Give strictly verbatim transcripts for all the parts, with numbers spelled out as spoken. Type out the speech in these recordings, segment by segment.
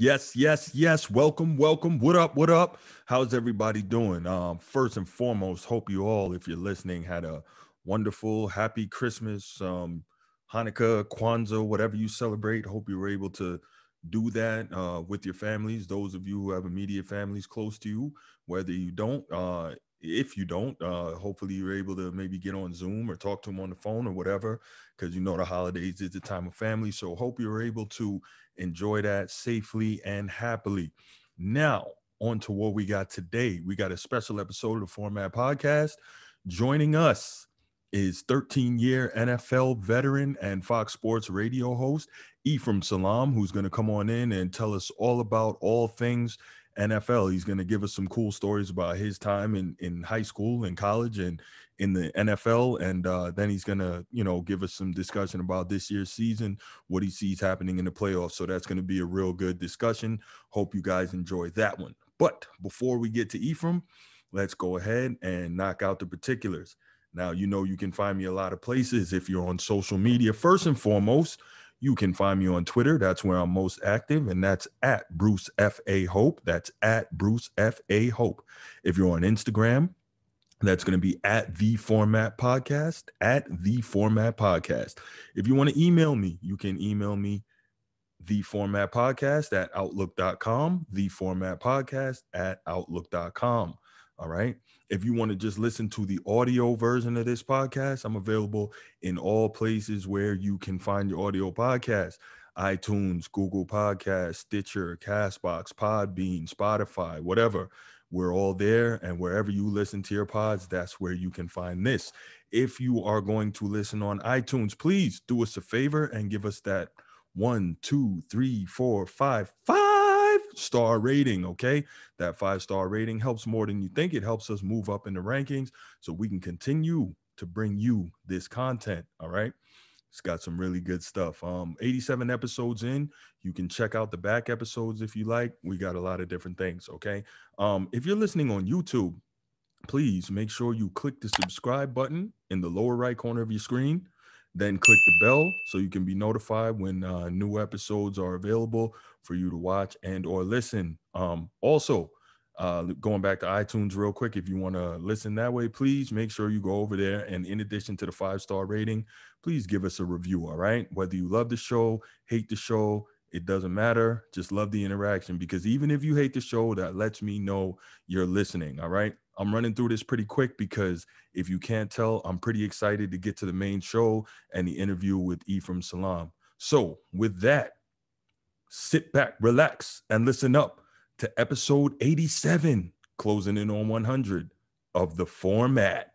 Yes, yes, yes. Welcome, welcome. What up, what up? How's everybody doing? Um, first and foremost, hope you all, if you're listening, had a wonderful, happy Christmas, um, Hanukkah, Kwanzaa, whatever you celebrate. Hope you were able to do that uh, with your families. Those of you who have immediate families close to you, whether you don't, uh, if you don't, uh, hopefully you're able to maybe get on Zoom or talk to them on the phone or whatever, because you know the holidays is the time of family. So hope you're able to enjoy that safely and happily. Now, on to what we got today. We got a special episode of the Format Podcast. Joining us is thirteen-year N F L veteran and Fox Sports radio host, Ephraim Salaam, who's going to come on in and tell us all about all things N F L. He's going to give us some cool stories about his time in, in high school and college and in the N F L. And uh, then he's going to, you know, give us some discussion about this year's season, what he sees happening in the playoffs. So that's going to be a real good discussion. Hope you guys enjoy that one. But before we get to Ephraim, let's go ahead and knock out the particulars. Now, you know, you can find me a lot of places if you're on social media. First and foremost, you can find me on Twitter. That's where I'm most active, and that's at Bruce F. A. Hope. That's at Bruce F. A. Hope. If you're on Instagram, that's going to be at The Format Podcast, at The Format Podcast. If you want to email me, you can email me The Format Podcast at outlook dot com, The Format Podcast at outlook dot com. All right. If you want to just listen to the audio version of this podcast, I'm available in all places where you can find your audio podcast: iTunes, Google Podcasts, Stitcher, Castbox, Podbean, Spotify, whatever. We're all there. And wherever you listen to your pods, that's where you can find this. If you are going to listen on iTunes, please do us a favor and give us that one, two, three, four, five, five. star rating. Okay, that five star rating helps more than you think. It helps us move up in the rankings so we can continue to bring you this content. All right, it's got some really good stuff. um eighty-seven episodes in. You can check out the back episodes if you like. We got a lot of different things. Okay, um if you're listening on YouTube, please make sure you click the subscribe button in the lower right corner of your screen. Then click the bell so you can be notified when uh, new episodes are available for you to watch and or listen. Um, also, uh, going back to iTunes real quick, if you want to listen that way, please make sure you go over there. And in addition to the five-star rating, please give us a review, all right? Whether you love the show, hate the show, it doesn't matter. Just love the interaction, because even if you hate the show, that lets me know you're listening, all right? I'm running through this pretty quick because if you can't tell, I'm pretty excited to get to the main show and the interview with Ephraim Salaam. So with that, sit back, relax, and listen up to episode eighty-seven, closing in on one hundred of The Format.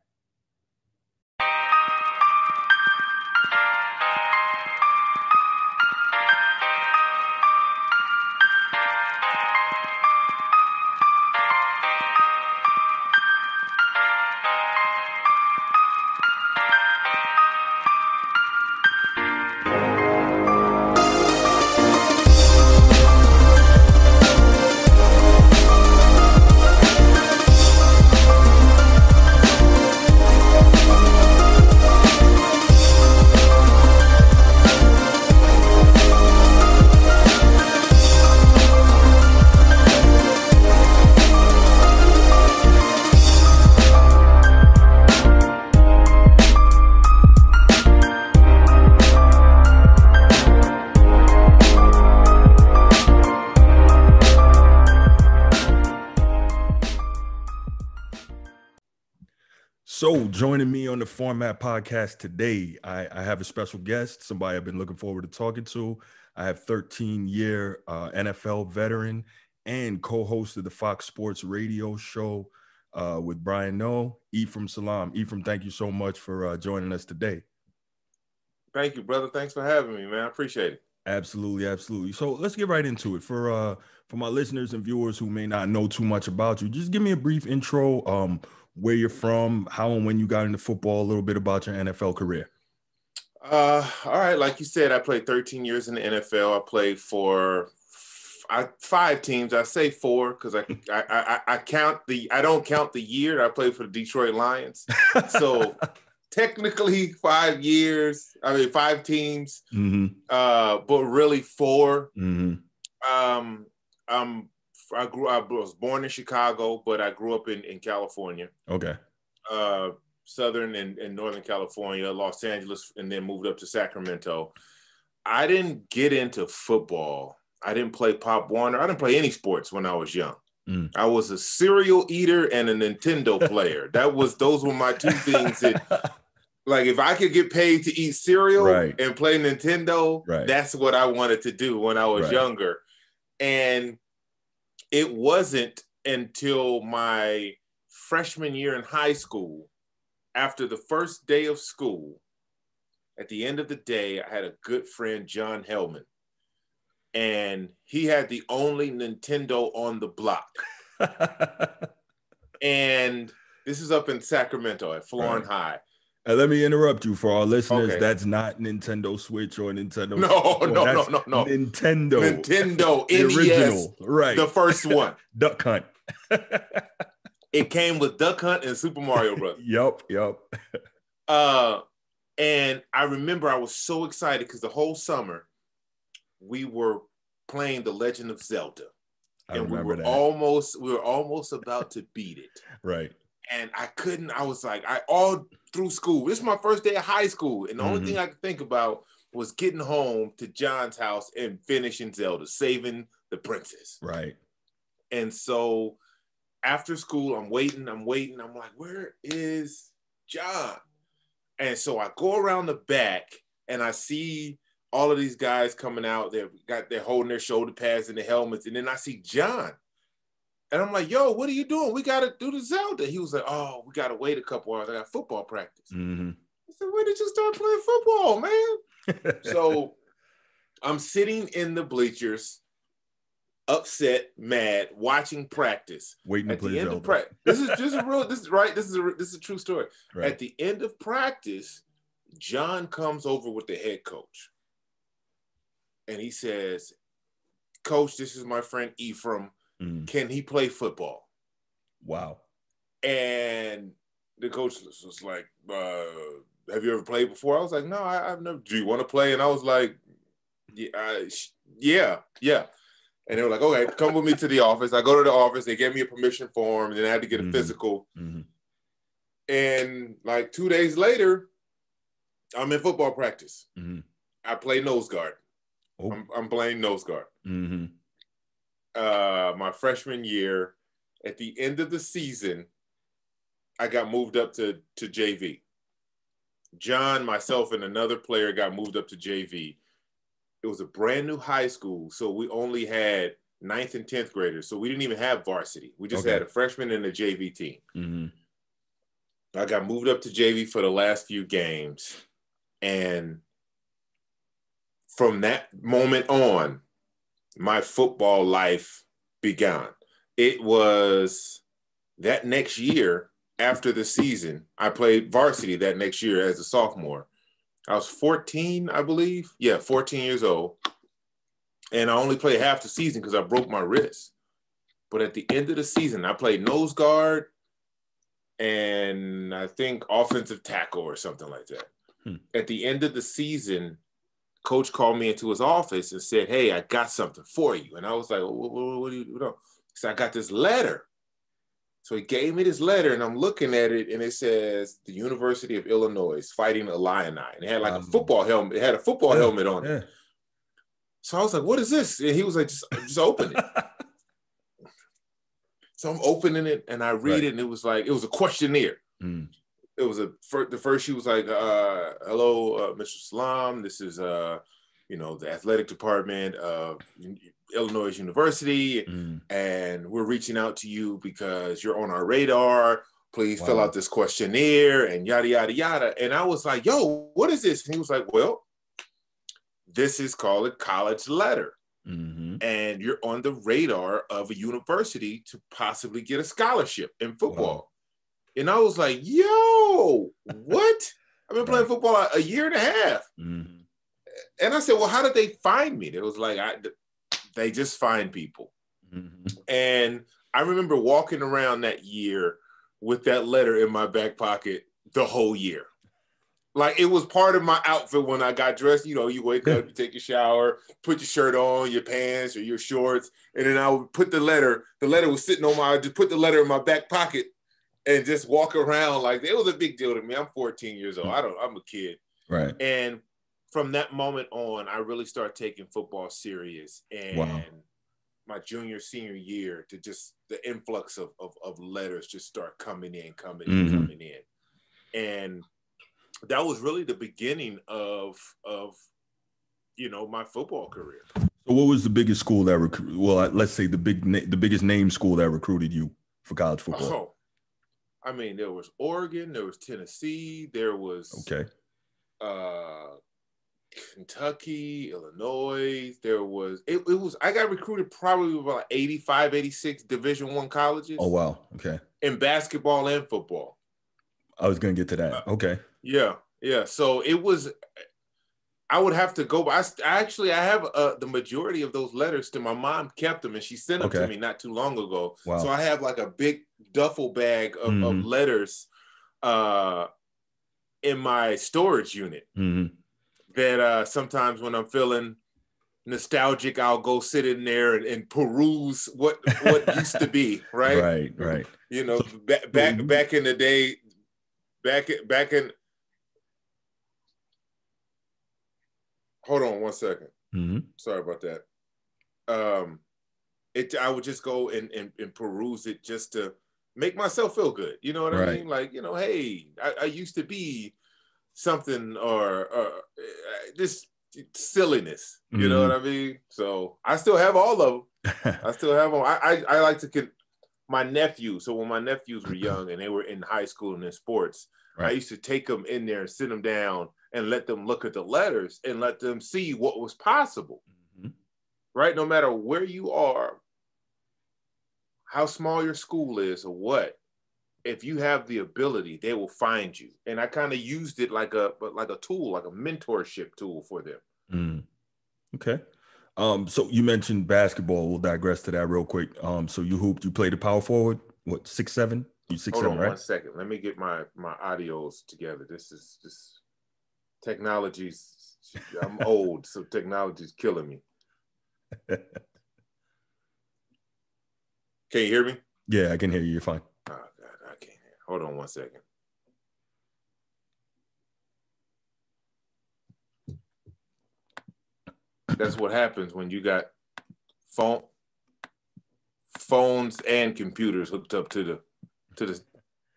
So joining me on The Format Podcast today, I, I have a special guest, somebody I've been looking forward to talking to. I have thirteen-year uh, N F L veteran and co-host of the Fox Sports radio show uh, with Brian Noe, Ephraim Salaam. Ephraim, thank you so much for uh, joining us today. Thank you, brother. Thanks for having me, man. I appreciate it. Absolutely, absolutely. So let's get right into it. For, uh, for my listeners and viewers who may not know too much about you, just give me a brief intro, um, where you're from, how and when you got into football, a little bit about your N F L career. Uh, all right. Like you said, I played thirteen years in the N F L. I played for f- I, five teams. I say four because I, I, I, I count the, I don't count the year. I played for the Detroit Lions. So technically five years, I mean, five teams, mm-hmm. uh, but really four. Mm-hmm. Um, um, I grew. I was born in Chicago, but I grew up in, in California. Okay. Uh, Southern and, and Northern California, Los Angeles, and then moved up to Sacramento. I didn't get into football. I didn't play Pop Warner. I didn't play any sports when I was young. Mm. I was a cereal eater and a Nintendo player. That was, those were my two things that, like, if I could get paid to eat cereal right. and play Nintendo, right. that's what I wanted to do when I was right. younger. And it wasn't until my freshman year in high school, after the first day of school, at the end of the day, I had a good friend, John Hellman, and he had the only Nintendo on the block. And this is up in Sacramento at Florham right. High. Uh, let me interrupt you for our listeners. Okay. That's not Nintendo Switch or Nintendo. No, Switch. no, no, no, no. Nintendo. Nintendo, the N E S, original. Right. The first one. Duck Hunt. It came with Duck Hunt and Super Mario Bros. Yep, yep. Uh, and I remember I was so excited because the whole summer we were playing The Legend of Zelda, I and we were that. almost we were almost about to beat it. Right. And I couldn't. I was like, I all through school. This is my first day of high school, and the mm-hmm. only thing I could think about was getting home to John's house and finishing Zelda, saving the princess. Right. And so after school, I'm waiting, I'm waiting. I'm like, where is John? And so I go around the back and I see all of these guys coming out. They've got, they're holding their shoulder pads and the helmets. And then I see John. And I'm like, yo, what are you doing? We got to do the Zelda. He was like, oh, we got to wait a couple hours. I got football practice. Mm-hmm. I said, when did you start playing football, man? So I'm sitting in the bleachers, upset, mad, watching practice. Waiting to At play the end Zelda. Of practice, this is just a real. This is right. This is a this is a true story. Right. At the end of practice, John comes over with the head coach, and he says, "Coach, this is my friend Ephraim. Mm. Can he play football?" Wow. And the coach was like, uh, "Have you ever played before?" I was like, "No, I, I've never." Do you want to play? And I was like, "Yeah, I, yeah, yeah." And they were like, okay, come with me to the office. I go to the office. They gave me a permission form, and then I had to get a mm-hmm. physical. Mm-hmm. And like two days later, I'm in football practice. Mm-hmm. I play nose guard. Oh. I'm, I'm playing nose guard. Mm-hmm. Uh, my freshman year, at the end of the season, I got moved up to, to J V. John, myself, and another player got moved up to J V. It was a brand new high school, so we only had ninth and tenth graders. So we didn't even have varsity. We just okay. had a freshman and a J V team. Mm-hmm. I got moved up to J V for the last few games. And from that moment on, my football life began. It was that next year after the season, I played varsity that next year as a sophomore. I was fourteen, I believe. Yeah, fourteen years old. And I only played half the season because I broke my wrist. But at the end of the season, I played nose guard and I think offensive tackle or something like that. Hmm. At the end of the season, coach called me into his office and said, "Hey, I got something for you." And I was like, what, what, what do you do? He said, "I got this letter." So he gave me this letter, and I'm looking at it, and it says the University of Illinois fighting Illini. And it had like um, a football helmet. It had a football yeah, helmet on yeah. it. So I was like, "What is this?" And he was like, "Just, just open it." So I'm opening it, and I read right. it, and it was like it was a questionnaire. Mm. It was a for, the first. She was like, uh, "Hello, uh, Mister Salaam. This is uh, you know, the athletic department of Illinois University, mm. and we're reaching out to you because you're on our radar. Please wow. fill out this questionnaire," and yada, yada, yada. And I was like, "Yo, what is this?" And he was like, "Well, this is called a college letter. Mm-hmm. And you're on the radar of a university to possibly get a scholarship in football." Wow. And I was like, "Yo, what?" I've been playing football a year and a half. Mm-hmm. And I said, "Well, how did they find me?" It was like, I... they just find people. Mm-hmm. And I remember walking around that year with that letter in my back pocket the whole year. Like, it was part of my outfit when I got dressed. You know, you wake up, you take your shower, put your shirt on, your pants or your shorts, and then I would put the letter. The letter was sitting on my, I just put the letter in my back pocket and just walk around. Like, it was a big deal to me. I'm fourteen years old. I don't, I'm a kid. Right. And from that moment on, I really started taking football serious. And wow. my junior, senior year, to just the influx of, of, of letters just start coming in, coming in, mm-hmm. coming in. And that was really the beginning of, of, you know, my football career. So what was the biggest school that, rec- well, let's say the big, na- the biggest name school that recruited you for college football? Oh, I mean, there was Oregon, there was Tennessee, there was okay, uh, Kentucky, Illinois, there was, it, it was, I got recruited probably about eighty-five, eighty-six Division I colleges. Oh, wow. Okay. In basketball and football. I was going to get to that. Okay. Yeah, yeah. So it was, I would have to go, I, I actually, I have uh, the majority of those letters to my mom, kept them, and she sent them okay. to me not too long ago. Wow. So I have like a big duffel bag of, mm-hmm. of letters uh, in my storage unit mm-hmm. that uh, sometimes when I'm feeling nostalgic, I'll go sit in there and, and peruse what, what used to be, right? Right, right. You know, back back, back in the day, Back back in, hold on one second. Mm-hmm. Sorry about that. Um, it I would just go and, and, and peruse it just to make myself feel good. You know what right. I mean? Like, you know, hey, I, I used to be something or, or just silliness. You mm-hmm. know what I mean? So I still have all of them. I still have them. I, I, I like to con- my nephew. So when my nephews were young and they were in high school and in sports, right. I used to take them in there and sit them down and let them look at the letters and let them see what was possible, mm-hmm. right? No matter where you are, how small your school is or what, if you have the ability, they will find you. And I kind of used it like a, but like a tool, like a mentorship tool for them. Mm. Okay. Um, so you mentioned basketball. We'll digress to that real quick. Um, so you hooped, you played the power forward, what, six, seven? You six, Hold seven, on right? One second. Let me get my, my audios together. This is just technology's, I'm old, so technology's killing me. Can you hear me? Yeah, I can hear you. You're fine. Oh, God, I can't hear. Hold on one second. That's what happens when you got phone, phones and computers hooked up to the to the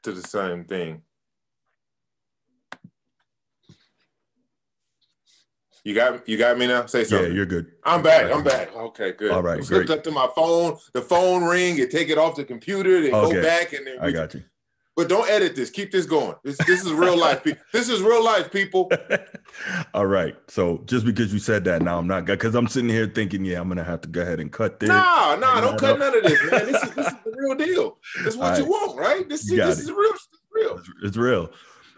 to the same thing. You got you got me now? Say something. Yeah, you're good. I'm back. Right. I'm back. Okay, good. All right, it's hooked up to my phone. The phone ring. You take it off the computer. They okay. go back and then. I got you. But don't edit this. Keep this going. This this is real life. This is real life, people. All right. So just because you said that, now I'm not, because I'm sitting here thinking, yeah, I'm gonna have to go ahead and cut this. Nah, nah, don't cut up. None of this, man. This is this is the real deal. This is what right. you want, right? This is this it. is real. This is real. It's, it's real.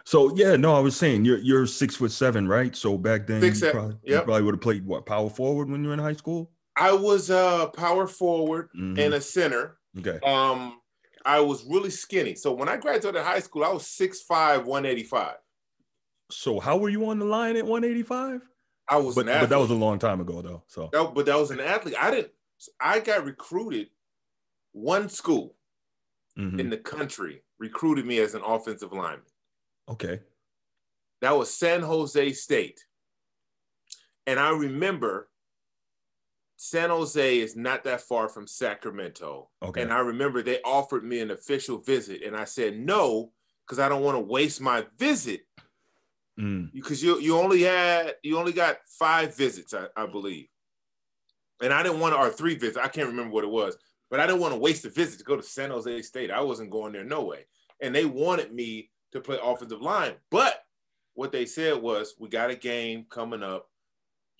So yeah, no, I was saying you're you're six foot seven, right? So back then, six, you probably, yep. probably would have played what, power forward when you were in high school? I was uh power forward mm-hmm. and a center. Okay. Um. I was really skinny. So when I graduated high school, I was six five, one eighty-five. So how were you on the line at one eighty-five? I was but, an athlete. But that was a long time ago, though. So that, But that was an athlete. I didn't. I got recruited. One school mm-hmm. in the country recruited me as an offensive lineman. Okay. That was San Jose State. And I remember San Jose is not that far from Sacramento. Okay. And I remember they offered me an official visit and I said no, because I don't want to waste my visit. Mm. Because you you only had you only got five visits, I, I believe. And I didn't want to, or three visits, I can't remember what it was, but I didn't want to waste the visit to go to San Jose State. I wasn't going there no way. And they wanted me to play offensive line. But what they said was, we got a game coming up.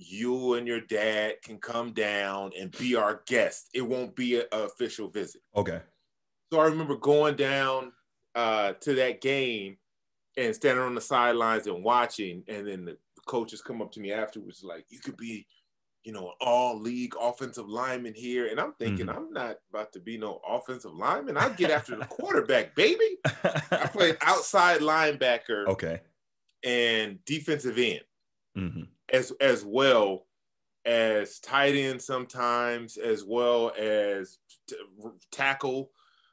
You and your dad can come down and be our guest. It won't be an official visit. Okay. So I remember going down uh, to that game and standing on the sidelines and watching. And then the coaches come up to me afterwards, like, you could be, you know, an all-league offensive lineman here. And I'm thinking, mm-hmm. I'm not about to be no offensive lineman. I get after the quarterback, baby. I played outside linebacker. Okay. and defensive end, mm-hmm. as as well as tight end sometimes, as well as t- tackle,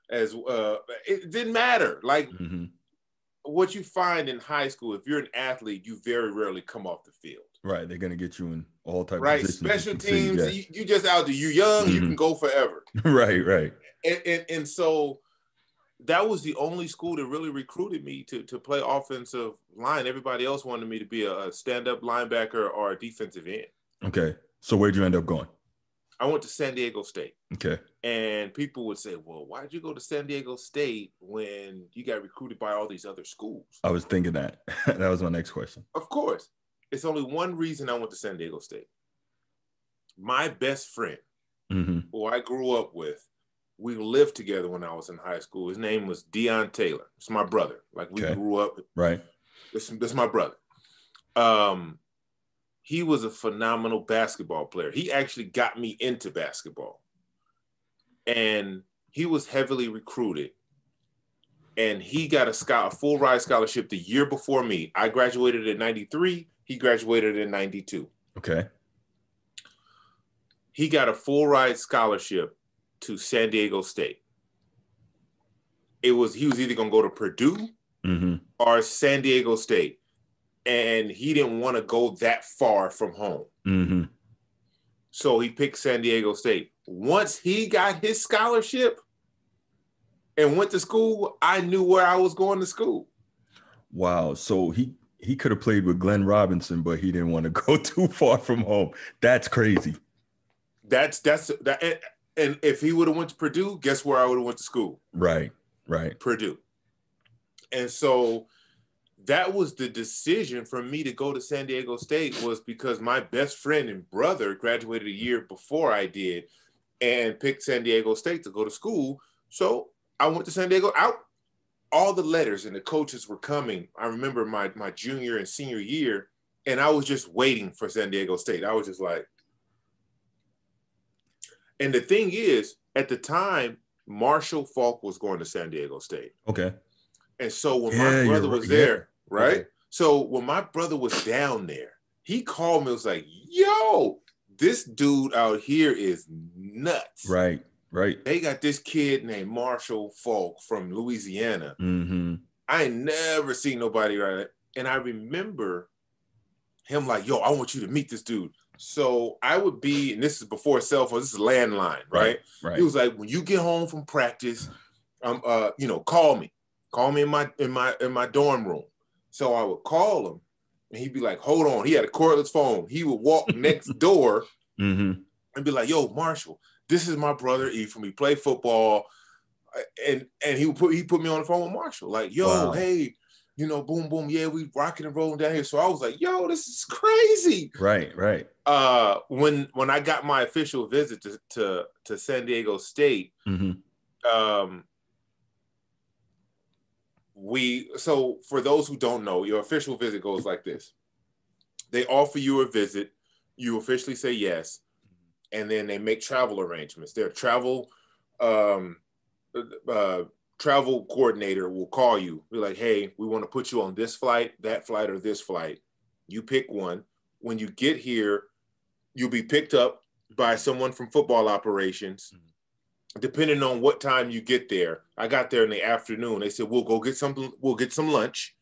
as uh, it didn't matter. Like mm-hmm. what you find in high school, if you're an athlete, you very rarely come off the field. Right, they're gonna get you in all types right. of positions. Right, special teams. You, you, you just out there. You young, mm-hmm. you can go forever. Right, right. And, and and so that was the only school that really recruited me to to play offensive line. Everybody else wanted me to be a, a stand-up linebacker or a defensive end. Okay, so where'd you end up going? I went to San Diego State. Okay, and people would say, "Well, why'd you go to San Diego State when you got recruited by all these other schools?" I was thinking that. That was my next question. Of course. It's only one reason I went to San Diego State. My best friend, mm-hmm. who I grew up with, we lived together when I was in high school. His name was Deion Taylor. It's my brother. Like we okay. grew up. Right. This, this is my brother. Um, he was a phenomenal basketball player. He actually got me into basketball. And he was heavily recruited. And he got a, scholar, a full ride scholarship the year before me. I graduated in ninety-three. He graduated in ninety-two. Okay. He got a full ride scholarship to San Diego State. It was he was either going to go to Purdue mm-hmm. or San Diego State. And he didn't want to go that far from home. Mm-hmm. So he picked San Diego State. Once he got his scholarship and went to school, I knew where I was going to school. Wow. So he... He could have played with Glenn Robinson, but he didn't want to go too far from home. That's crazy. That's that's that. And, and if he would have went to Purdue, guess where I would have went to school? Right, right. Purdue. And so that was the decision for me to go to San Diego State, was because my best friend and brother graduated a year before I did and picked San Diego State to go to school. So I went to San Diego. Out. All the letters and the coaches were coming. I remember my my junior and senior year, and I was just waiting for San Diego State. I was just like, and the thing is, at the time, Marshall Faulk was going to San Diego State. Okay. And so when yeah, my brother was there, yeah. right? Okay. So when my brother was down there, he called me and was like, yo, this dude out here is nuts. Right. Right. They got this kid named Marshall Faulk from Louisiana. Mm-hmm. I ain't never seen nobody right there. And I remember him like, yo, I want you to meet this dude. So I would be, and this is before cell phones, this is landline, right? Right. He was like, when you get home from practice, um, uh, you know, call me. Call me in my in my in my dorm room. So I would call him and he'd be like, hold on. He had a cordless phone. He would walk next door mm-hmm. and be like, yo, Marshall. This is my brother Ephraim. He played football, and and he put he put me on the phone with Marshall. Like, yo, wow. hey, you know, boom, boom, yeah, we rocking and rolling down here. So I was like, yo, this is crazy. Right, right. Uh, when when I got my official visit to to, to San Diego State, mm-hmm. um, we so for those who don't know, your official visit goes like this: they offer you a visit, you officially say yes. And then they make travel arrangements. Their travel um, uh, travel coordinator will call you, be like, hey, we want to put you on this flight, that flight, or this flight. You pick one. When you get here, you'll be picked up by someone from football operations, mm-hmm. depending on what time you get there. I got there in the afternoon. They said, we'll go get something. We'll get some lunch.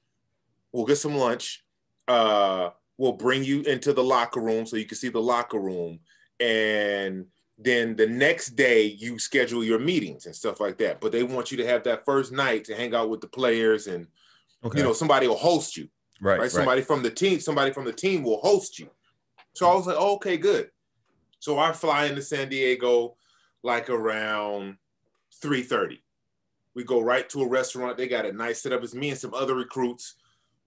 We'll get some lunch. Uh, we'll bring you into the locker room so you can see the locker room. And then the next day you schedule your meetings and stuff like that. But they want you to have that first night to hang out with the players and, okay. you know, somebody will host you. Right, right. Somebody right. from the team, somebody from the team will host you. So I was like, oh, okay, good. So I fly into San Diego like around three thirty. We go right to a restaurant. They got a nice setup. It's me and some other recruits.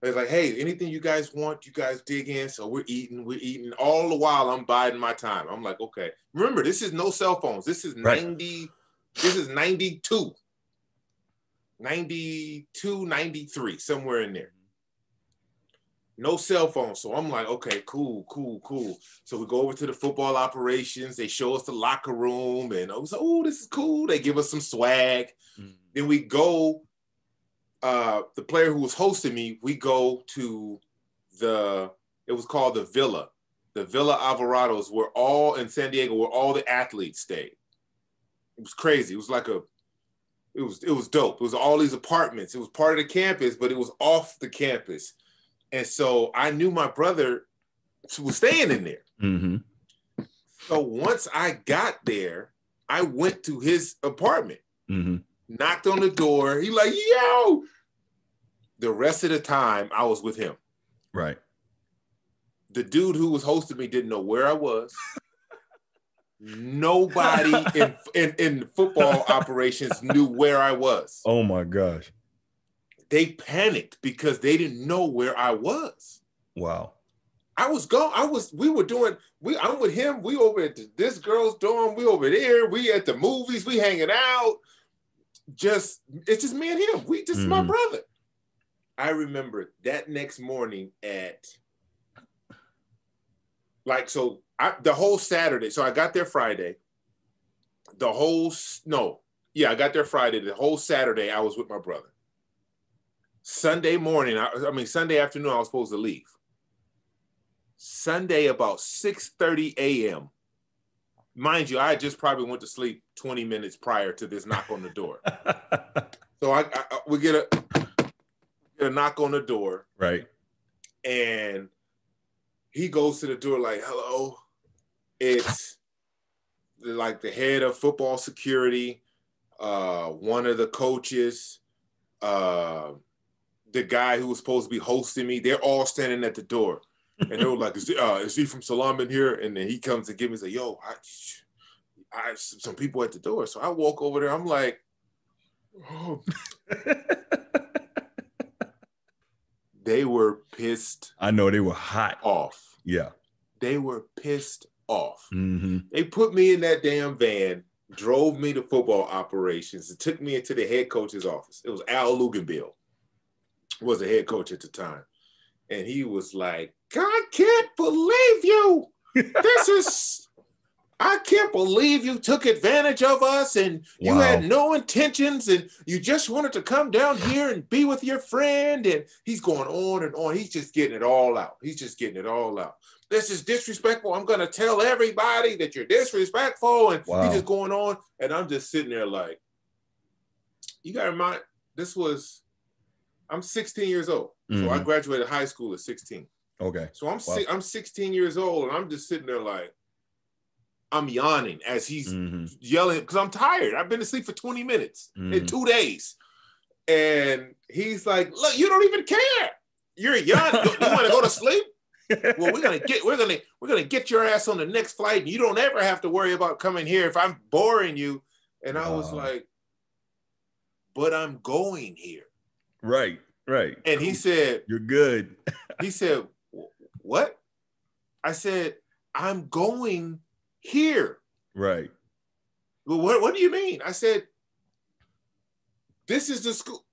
It's like, hey, anything you guys want, you guys dig in. So we're eating, we're eating. All the while, I'm biding my time. I'm like, okay. Remember, this is no cell phones. This is right. ninety. This is ninety-two. ninety-two, ninety-three, somewhere in there. No cell phones. So I'm like, okay, cool, cool, cool. So we go over to the football operations. They show us the locker room. And I was like, oh, this is cool. They give us some swag. Mm-hmm. Then we go. Uh, the player who was hosting me, we go to the, it was called the Villa. The Villa Alvarados were all in San Diego, where all the athletes stayed. It was crazy. It was like a, it was, it was dope. It was all these apartments. It was part of the campus, but it was off the campus. And so I knew my brother was staying in there. Mm-hmm. So once I got there, I went to his apartment, mm-hmm. knocked on the door. He like, yo, the rest of the time I was with him. Right. The dude who was hosting me didn't know where I was. Nobody in, in, in football operations knew where I was. Oh my gosh. They panicked because they didn't know where I was. Wow. I was going, I was, we were doing, we, I'm with him, we over at this girl's dorm, we over there, we at the movies, we hanging out. Just, it's just me and him. We just, mm-hmm. my brother. I remember that next morning at, like, so I, the whole Saturday, so I got there Friday, the whole, no, yeah, I got there Friday, the whole Saturday I was with my brother. Sunday morning, I, I mean, Sunday afternoon, I was supposed to leave. Sunday about six thirty a m Mind you, I just probably went to sleep twenty minutes prior to this knock on the door. So I, I we get a, get a knock on the door. Right. And he goes to the door like, hello. It's like the head of football security, uh, one of the coaches, uh, the guy who was supposed to be hosting me. They're all standing at the door. And they were like, is, uh, is Ephraim Salaam in here? And then he comes to give me and say, yo, I, I some people at the door. So I walk over there. I'm like, oh. They were pissed. I know they were hot. Off. Yeah. They were pissed off. Mm-hmm. They put me in that damn van, drove me to football operations, and took me into the head coach's office. It was Al Luginbill, was the head coach at the time. And he was like, I can't believe you. This is, I can't believe you took advantage of us and you wow. had no intentions and you just wanted to come down here and be with your friend. And he's going on and on. He's just getting it all out. He's just getting it all out. This is disrespectful. I'm going to tell everybody that you're disrespectful. And wow. he's just going on. And I'm just sitting there like, you got to remind, this was, I'm sixteen years old. Mm-hmm. So I graduated high school at sixteen. Okay. So I'm wow. I'm sixteen years old, and I'm just sitting there like, I'm yawning as he's mm-hmm. yelling because I'm tired. I've been asleep for twenty minutes mm-hmm. in two days. And he's like, look, you don't even care. You're yawning. You want to go to sleep? Well, we're gonna get we're gonna we're gonna get your ass on the next flight, and you don't ever have to worry about coming here if I'm boring you. And I was wow. like, but I'm going here. Right, right. And he said, you're good. He said, what? I said, I'm going here. Right. Well, what, what do you mean? I said, this is the school.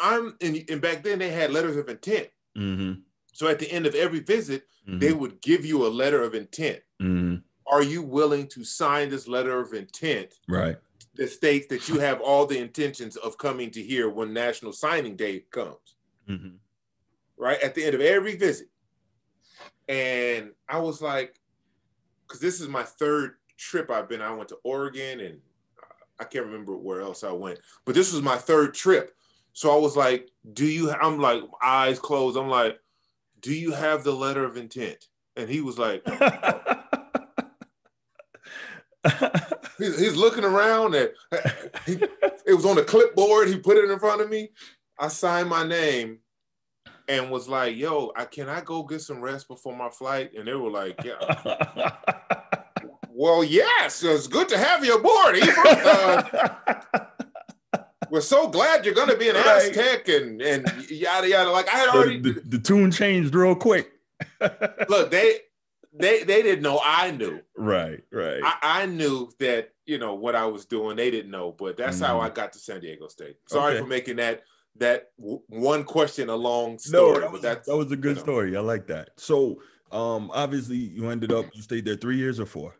I'm in, and back then they had letters of intent. Mm-hmm. So at the end of every visit, mm-hmm. they would give you a letter of intent. Mm-hmm. Are you willing to sign this letter of intent? Right. That states that you have all the intentions of coming to here when National Signing Day comes, mm-hmm. right? At the end of every visit. And I was like, because this is my third trip I've been. I went to Oregon and I can't remember where else I went, but this was my third trip. So I was like, do you, I'm like, eyes closed. I'm like, do you have the letter of intent? And he was like, oh. He's, he's looking around and he, it was on the clipboard. He put it in front of me. I signed my name and was like, yo, I, can I go get some rest before my flight? And they were like, yeah. Well, yes, it's good to have you aboard, Ephraim. Uh, we're so glad you're going to be an Aztec and, and yada, yada. Like I had already. The, the, the tune changed real quick. Look, they. They they didn't know I knew. Right, right. I, I knew that, you know, what I was doing. They didn't know, but that's mm-hmm. how I got to San Diego State. Sorry okay. for making that that w- one question a long story. No, that, was, but that's, that was a good you know. story. I like that. So um, obviously you ended up, you stayed there three years or four?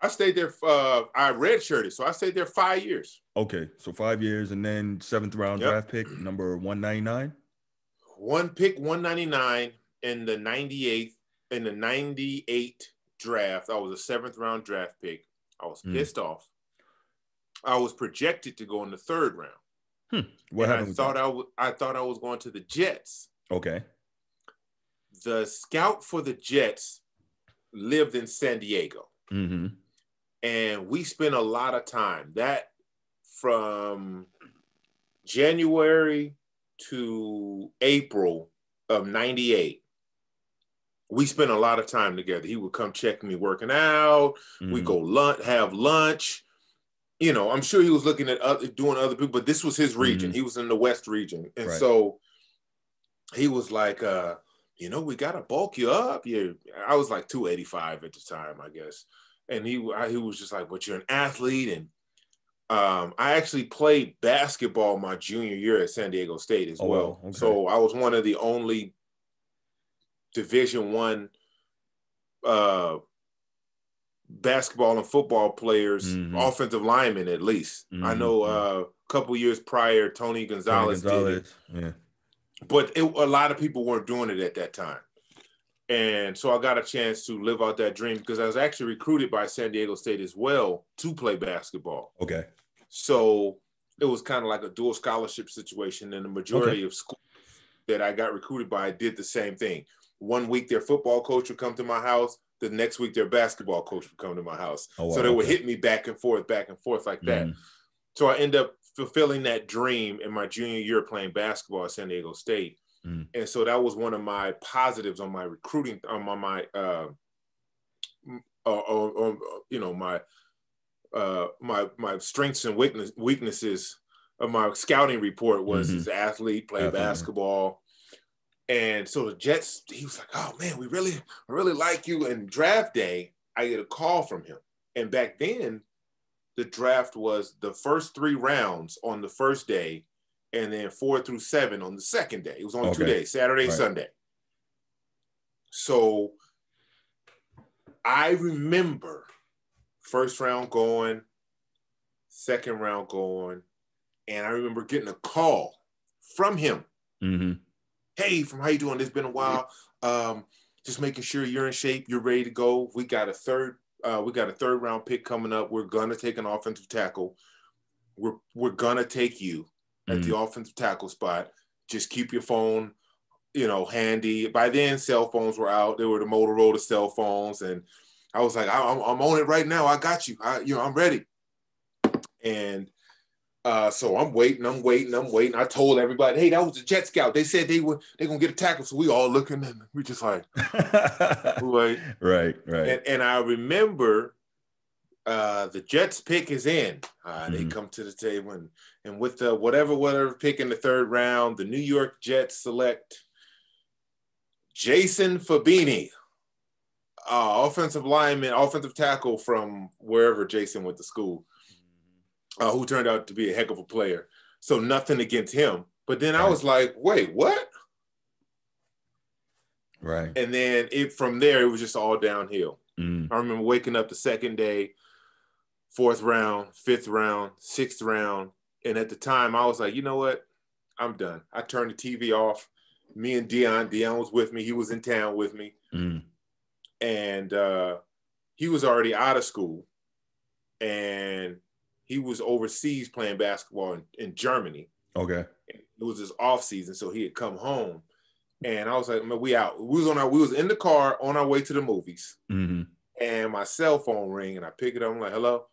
I stayed there, uh, I redshirted, so I stayed there five years. Okay, so five years and then seventh round yep. draft pick, number one ninety-nine? One pick, one ninety-nine. in the ninety-eighth, in the ninety-eight draft. I was a seventh round draft pick. I was pissed mm. off. I was projected to go in the third round. Hmm. What happened? I thought I, w- I thought I was going to the Jets. Okay. The scout for the Jets lived in San Diego. Mm-hmm. And we spent a lot of time. That from January to April of ninety-eight, we spent a lot of time together. He would come check me working out. Mm-hmm. We go lunch, have lunch. You know, I'm sure he was looking at other, doing other people, but this was his region. Mm-hmm. He was in the West region. And right. so he was like, uh, you know, we got to bulk you up. You, I was like two eighty-five at the time, I guess. And he, I, he was just like, but you're an athlete. And um, I actually played basketball my junior year at San Diego State as oh, well. Okay. So I was one of the only Division I uh, basketball and football players, mm-hmm. offensive linemen at least. Mm-hmm. I know uh, a couple years prior, Tony Gonzalez, Tony Gonzalez did it. Yeah. But it, a lot of people weren't doing it at that time. And so I got a chance to live out that dream because I was actually recruited by San Diego State as well to play basketball. Okay. So it was kind of like a dual scholarship situation. And the majority okay. of schools that I got recruited by did the same thing. One week their football coach would come to my house. The next week their basketball coach would come to my house. Oh, wow. So they would hit me back and forth, back and forth like that. Mm. So I end up fulfilling that dream in my junior year playing basketball at San Diego State. Mm. And so that was one of my positives on my recruiting, on my, my uh, or, or, or, you know, my, uh, my, my strengths and weakness, weaknesses of my scouting report was mm-hmm. as an athlete, play Definitely. basketball. And so the Jets, he was like, oh man, we really, I really like you. And draft day, I get a call from him. And back then the draft was the first three rounds on the first day, and then four through seven on the second day. It was only okay. two days, Saturday, right. Sunday. So I remember first round going, second round going, and I remember getting a call from him. Mm-hmm. Hey, from how you doing? It's been a while. Um, just making sure you're in shape, you're ready to go. We got a third, uh, we got a third round pick coming up. We're gonna take an offensive tackle. We're we're gonna take you at mm-hmm. the offensive tackle spot. Just keep your phone, you know, handy. By then, cell phones were out. They were the Motorola cell phones, and I was like, I, I'm, I'm on it right now. I got you. I, you know, I'm ready. And uh, so I'm waiting. I'm waiting. I'm waiting. I told everybody, hey, that was the Jet Scout. They said they were they gonna get a tackle. So we all looking, and we just like, right, right, right. And, and I remember. Uh, the Jets pick is in. Uh, they mm-hmm. come to the table, and, and with the whatever, whatever pick in the third round, the New York Jets select Jason Fabini, uh, offensive lineman, offensive tackle from wherever Jason went to school, uh, who turned out to be a heck of a player. So nothing against him. But then right. I was like, wait, what? Right. And then it from there, it was just all downhill. Mm. I remember waking up the second day, fourth round, fifth round, sixth round. And at the time, I was like, you know what? I'm done. I turned the T V off. Me and Deion, Deion was with me. He was in town with me. Mm. And uh, he was already out of school. And he was overseas playing basketball in, in Germany. Okay. It was his off season, so he had come home. And I was like, man, we out. We was on our, we was in the car on our way to the movies. Mm-hmm. And my cell phone rang, and I pick it up. I'm like, hello?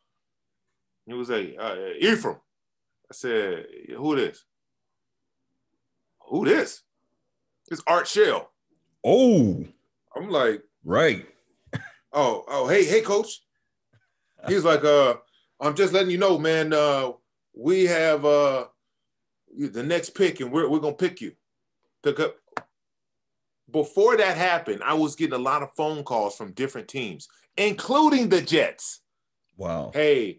He was like, uh, Ephraim. I said, who this? Who this? It's Art Shell. Oh. I'm like. Right. oh, oh, hey, hey, coach. He's like, uh, I'm just letting you know, man, uh, we have uh, the next pick, and we're, we're going to pick you. Pick up. Before that happened, I was getting a lot of phone calls from different teams, including the Jets. Wow. Hey,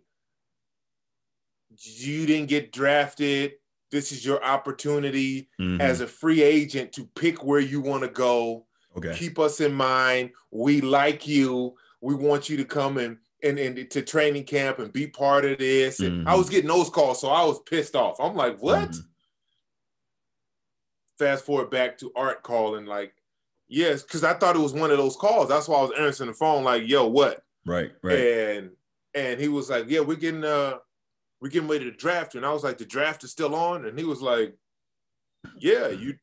you didn't get drafted. This is your opportunity mm-hmm. as a free agent to pick where you want to go. Okay. Keep us in mind. We like you. We want you to come and and, and to training camp and be part of this. And mm-hmm. I was getting those calls, so I was pissed off. I'm like, what? Mm-hmm. Fast forward back to Art calling like, Yes, because I thought it was one of those calls. That's why I was answering the phone like, yo, what? Right, right. And and he was like, yeah, we're getting uh we're getting ready to draft you. And I was like, the draft is still on? And he was like, yeah, you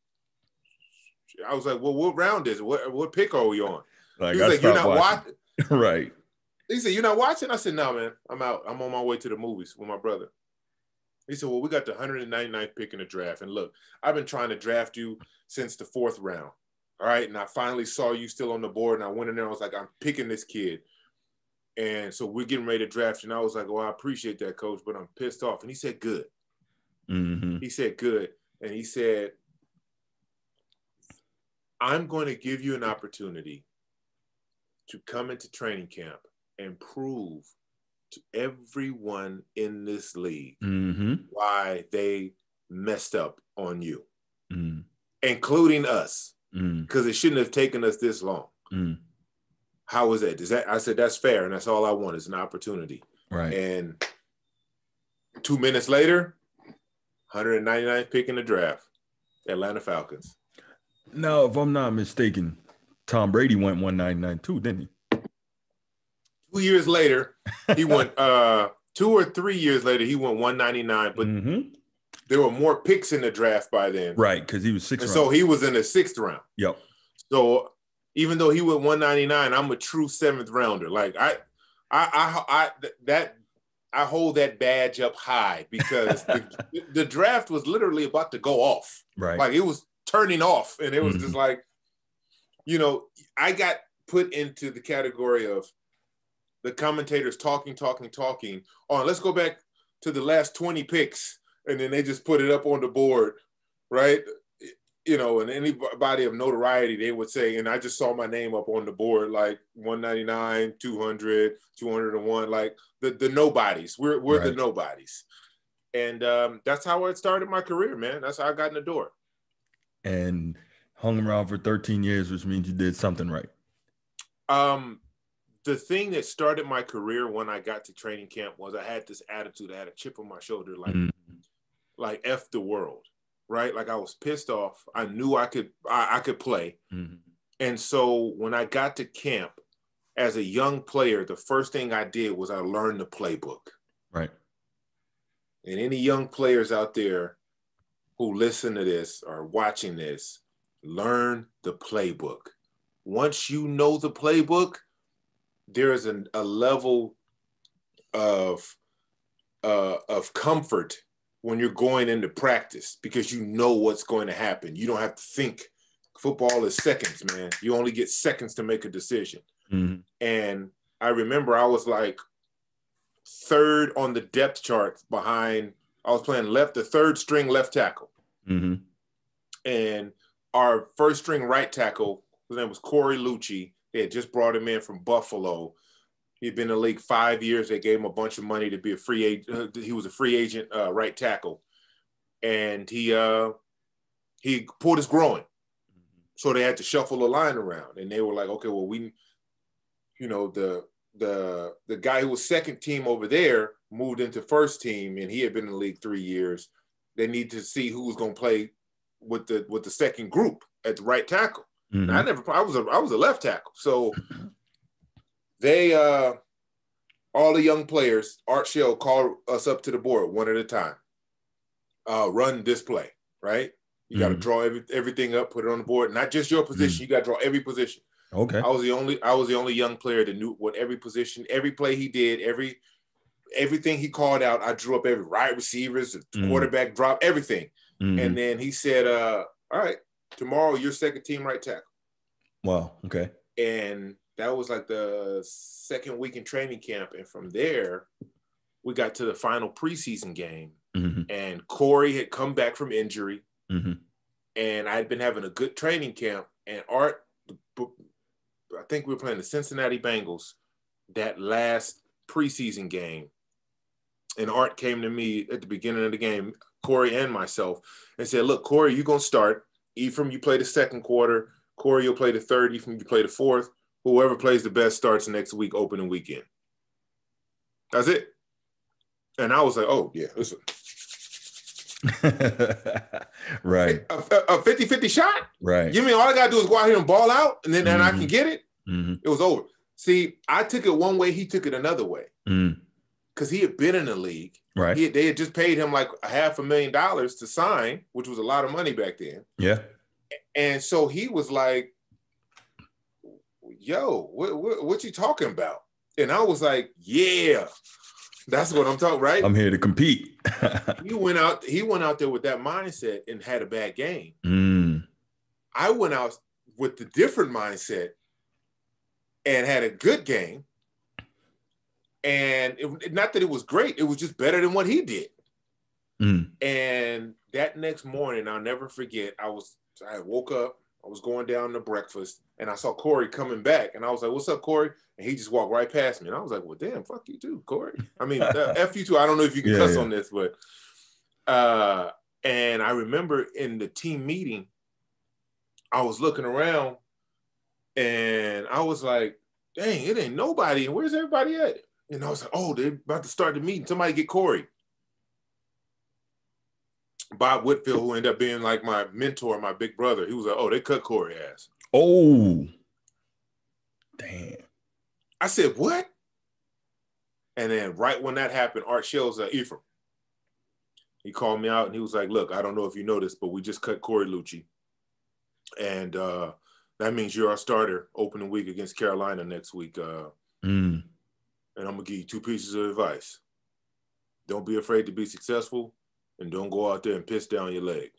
I was like, well, what round is it? What what pick are we on? Like, he was like, you're not watching. watching. Right. He said, you're not watching? I said, no, man, I'm out. I'm on my way to the movies with my brother. He said, well, we got the one hundred ninety-ninth pick in the draft. And look, I've been trying to draft you since the fourth round. All right. And I finally saw you still on the board. And I went in there. I was like, I'm picking this kid. And so we're getting ready to draft you. And I was like, well, I appreciate that, coach, but I'm pissed off. And he said, good. Mm-hmm. He said, good. And he said, I'm going to give you an opportunity to come into training camp and prove to everyone in this league mm-hmm. why they messed up on you, mm. including us, because mm. it shouldn't have taken us this long. Mm. How is that? Is that? I said, that's fair, and that's all I want is an opportunity. Right. And two minutes later, one hundred ninety-ninth pick in the draft, Atlanta Falcons. Now, if I'm not mistaken, Tom Brady went one ninety-nine too, didn't he? Two years later, he went uh, two or three years later, he went one ninety-nine, but mm-hmm. there were more picks in the draft by then. Right, because he was sixth and round. So he was in the sixth round. Yep. So even though he went one ninety-nine, I'm a true seventh rounder. Like I I I, I that I hold that badge up high because the, the draft was literally about to go off. Right. Like it was turning off. And it was mm-hmm. just like, you know, I got put into the category of the commentators talking, talking, talking on, let's go back to the last twenty picks. And then they just put it up on the board, right? You know, and anybody of notoriety, they would say, and I just saw my name up on the board, like one ninety-nine, two hundred, two hundred one, like the, the nobodies. We're, we're right. the nobodies. And um, that's how I started my career, man. That's how I got in the door. And hung around for thirteen years, which means you did something right. Um, the thing that started my career when I got to training camp was I had this attitude. I had a chip on my shoulder, like, mm-hmm. like F the world, right? Like I was pissed off. I knew I could, I, I could play. Mm-hmm. And so when I got to camp as a young player, the first thing I did was I learned the playbook. Right. And any young players out there who listen to this or watching this, learn the playbook. Once you know the playbook, there is an, a level of, uh, of comfort when you're going into practice because you know what's going to happen. You don't have to think. Football is seconds, man. You only get seconds to make a decision. Mm-hmm. And I remember I was like third on the depth chart behind, I was playing left, the third string left tackle. Mm-hmm. And our first string right tackle, his name was Corey Lucci. They had just brought him in from Buffalo. He'd been in the league five years. They gave him a bunch of money to be a free agent. He was a free agent uh, right tackle. And he uh, he pulled his groin. So they had to shuffle the line around. And they were like, okay, well, we, you know, the the the guy who was second team over there moved into first team, and he had been in the league three years. They need to see who was going to play with the with the second group at the right tackle. Mm-hmm. I never, I was a, I was a left tackle. So they, uh, all the young players, Art Shell called us up to the board one at a time. Uh, run this play, right? You mm-hmm. got to draw every, everything up, put it on the board. Not just your position. Mm-hmm. You got to draw every position. Okay. I was the only, I was the only young player that knew what every position, every play he did, every, everything he called out. I drew up every right receivers, mm-hmm. quarterback drop, everything. Mm-hmm. And then he said, uh, all right. Tomorrow, your second team right tackle. Wow, okay. And that was like the second week in training camp. And from there, we got to the final preseason game. Mm-hmm. And Corey had come back from injury. Mm-hmm. And I'd been having a good training camp. And Art, I think we were playing the Cincinnati Bengals that last preseason game. And Art came to me at the beginning of the game, Corey and myself, and said, look, Corey, you're going to start. Ephraim, you play the second quarter. Corey, you'll play the third. Ephraim, you play the fourth. Whoever plays the best starts next week, opening weekend. That's it. And I was like, oh, yeah, listen. Right. A, a, a fifty-fifty shot. Right. You mean all I got to do is go out here and ball out, and then mm-hmm. and I can get it? Mm-hmm. It was over. See, I took it one way. He took it another way. Mm. Because he had been in the league. Right. He had, they had just paid him like a half a million dollars to sign, which was a lot of money back then. Yeah. And so he was like, yo, what, what, what you talking about? And I was like, yeah, that's what I'm talking, right? I'm here to compete. He went out, he went out there with that mindset and had a bad game. Mm. I went out with the different mindset and had a good game. And it, not that it was great, it was just better than what he did. Mm. And that next morning, I'll never forget, I was, I woke up, I was going down to breakfast, and I saw Corey coming back, and I was like, what's up, Corey? And he just walked right past me, and I was like, well, damn, fuck you too, Corey. I mean, uh, F you too, I don't know if you can yeah, cuss yeah. on this, but, uh, and I remember in the team meeting, I was looking around, and I was like, dang, it ain't nobody, and where's everybody at? And I was like, oh, they're about to start the meeting. Somebody get Corey. Bob Whitfield, who ended up being like my mentor, my big brother, he was like, oh, they cut Corey ass. Oh, damn. I said, what? And then right when that happened, Art Shell was like, Ephraim. He called me out and he was like, look, I don't know if you know this, but we just cut Corey Lucci. And uh, that means you're our starter opening week against Carolina next week. Uh, mm. And I'm going to give you two pieces of advice. Don't be afraid to be successful, and don't go out there and piss down your leg.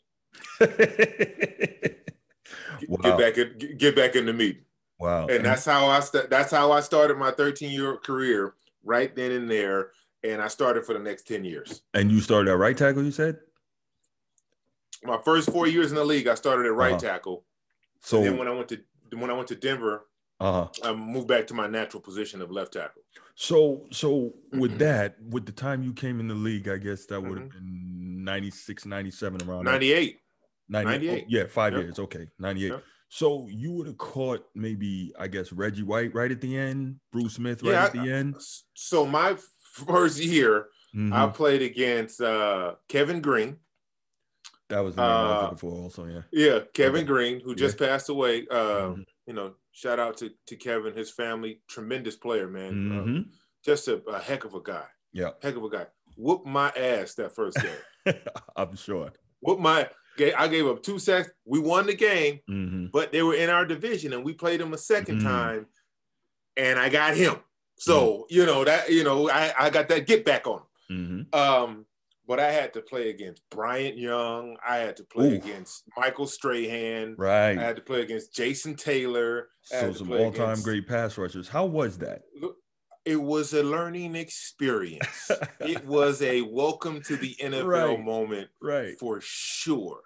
Wow. Get back in, get back in the meeting. Wow. And that's how I st- that's how I started my thirteen-year career right then and there, and I started for the next ten years. And you started at right tackle, you said? My first four years in the league, I started at right uh-huh. tackle. So and then when I went to when I went to Denver, Uh-huh. I moved back to my natural position of left tackle. So, so with mm-hmm. that, with the time you came in the league, I guess that would have mm-hmm. been ninety-six, ninety-seven around ninety-eight. ninety-eight. ninety-eight. Oh, yeah, five yep. years. Okay, ninety-eight. Yep. So you would have caught maybe, I guess, Reggie White right at the end, Bruce Smith right yeah, at I, the end. So my first year, mm-hmm. I played against uh, Kevin Green. That was the name uh, I was looking for also, yeah. Yeah, Kevin okay. Green, who yeah. just passed away. Uh, mm-hmm. You know, shout out to, to Kevin, his family, tremendous player, man. Mm-hmm. Uh, just a, a heck of a guy. Yeah. Heck of a guy. Whooped my ass that first game. I'm sure. Whooped my I gave up two sacks. We won the game, mm-hmm. but they were in our division, and we played them a second mm-hmm. time, and I got him. So, mm-hmm. you know, that you know, I, I got that get back on him. Mm-hmm. Um, but I had to play against Bryant Young. I had to play Ooh. against Michael Strahan. Right. I had to play against Jason Taylor. So some all-time against... great pass rushers. How was that? It was a learning experience. It was a welcome to the N F L right. moment right. for sure.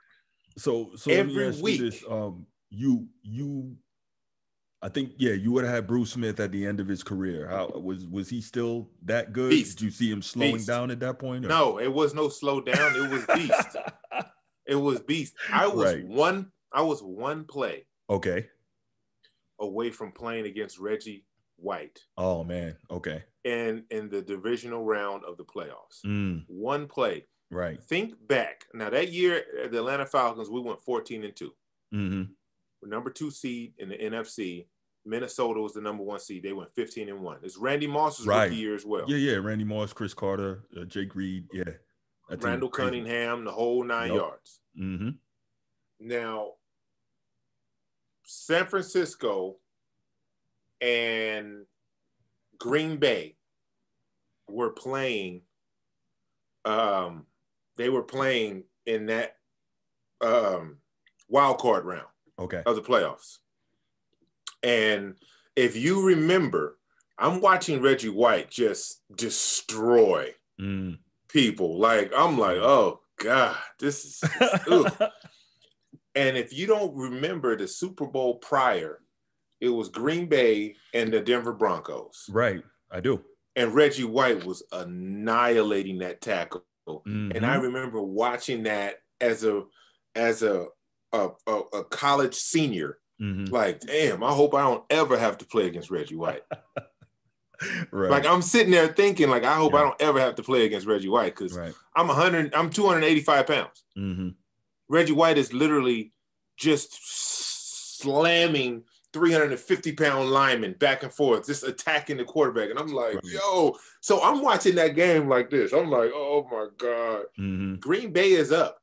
So, so every week, you, this, um, you, you, I think, yeah, you would have had Bruce Smith at the end of his career. How was was he still that good? Beast. Did you see him slowing beast. down at that point? Or? No, it was no slow down. It was beast. It was beast. I was right. one. I was one play. Okay. Away from playing against Reggie White. Oh man. Okay. And in the divisional round of the playoffs, mm. one play. Right. Think back. Now that year, at the Atlanta Falcons, we went fourteen and two. Mm-hmm. We're number two seed in the N F C. Minnesota was the number one seed. They went fifteen and one. It's Randy Moss's right. rookie year as well. Yeah, yeah. Randy Moss, Chris Carter, uh, Jake Reed. Yeah. That Randall Cunningham, the whole nine nope. yards. Mm-hmm. Now, San Francisco and Green Bay were playing. Um, they were playing in that um, wild card round. Okay. Of the playoffs. And if you remember, I'm watching Reggie White just destroy mm. people. Like, I'm like, oh, God, this is. And if you don't remember the Super Bowl prior, it was Green Bay and the Denver Broncos. Right. I do. And Reggie White was annihilating that tackle. Mm-hmm. And I remember watching that as a, as a, A, a, a college senior, mm-hmm. like, damn, I hope I don't ever have to play against Reggie White. Right. Like, I'm sitting there thinking, like, I hope yeah. I don't ever have to play against Reggie White, because right. I'm one hundred, I'm two hundred eighty-five pounds. Mm-hmm. Reggie White is literally just slamming three hundred fifty pound linemen back and forth, just attacking the quarterback. And I'm like, right. yo, so I'm watching that game like this. I'm like, oh my God. Mm-hmm. Green Bay is up.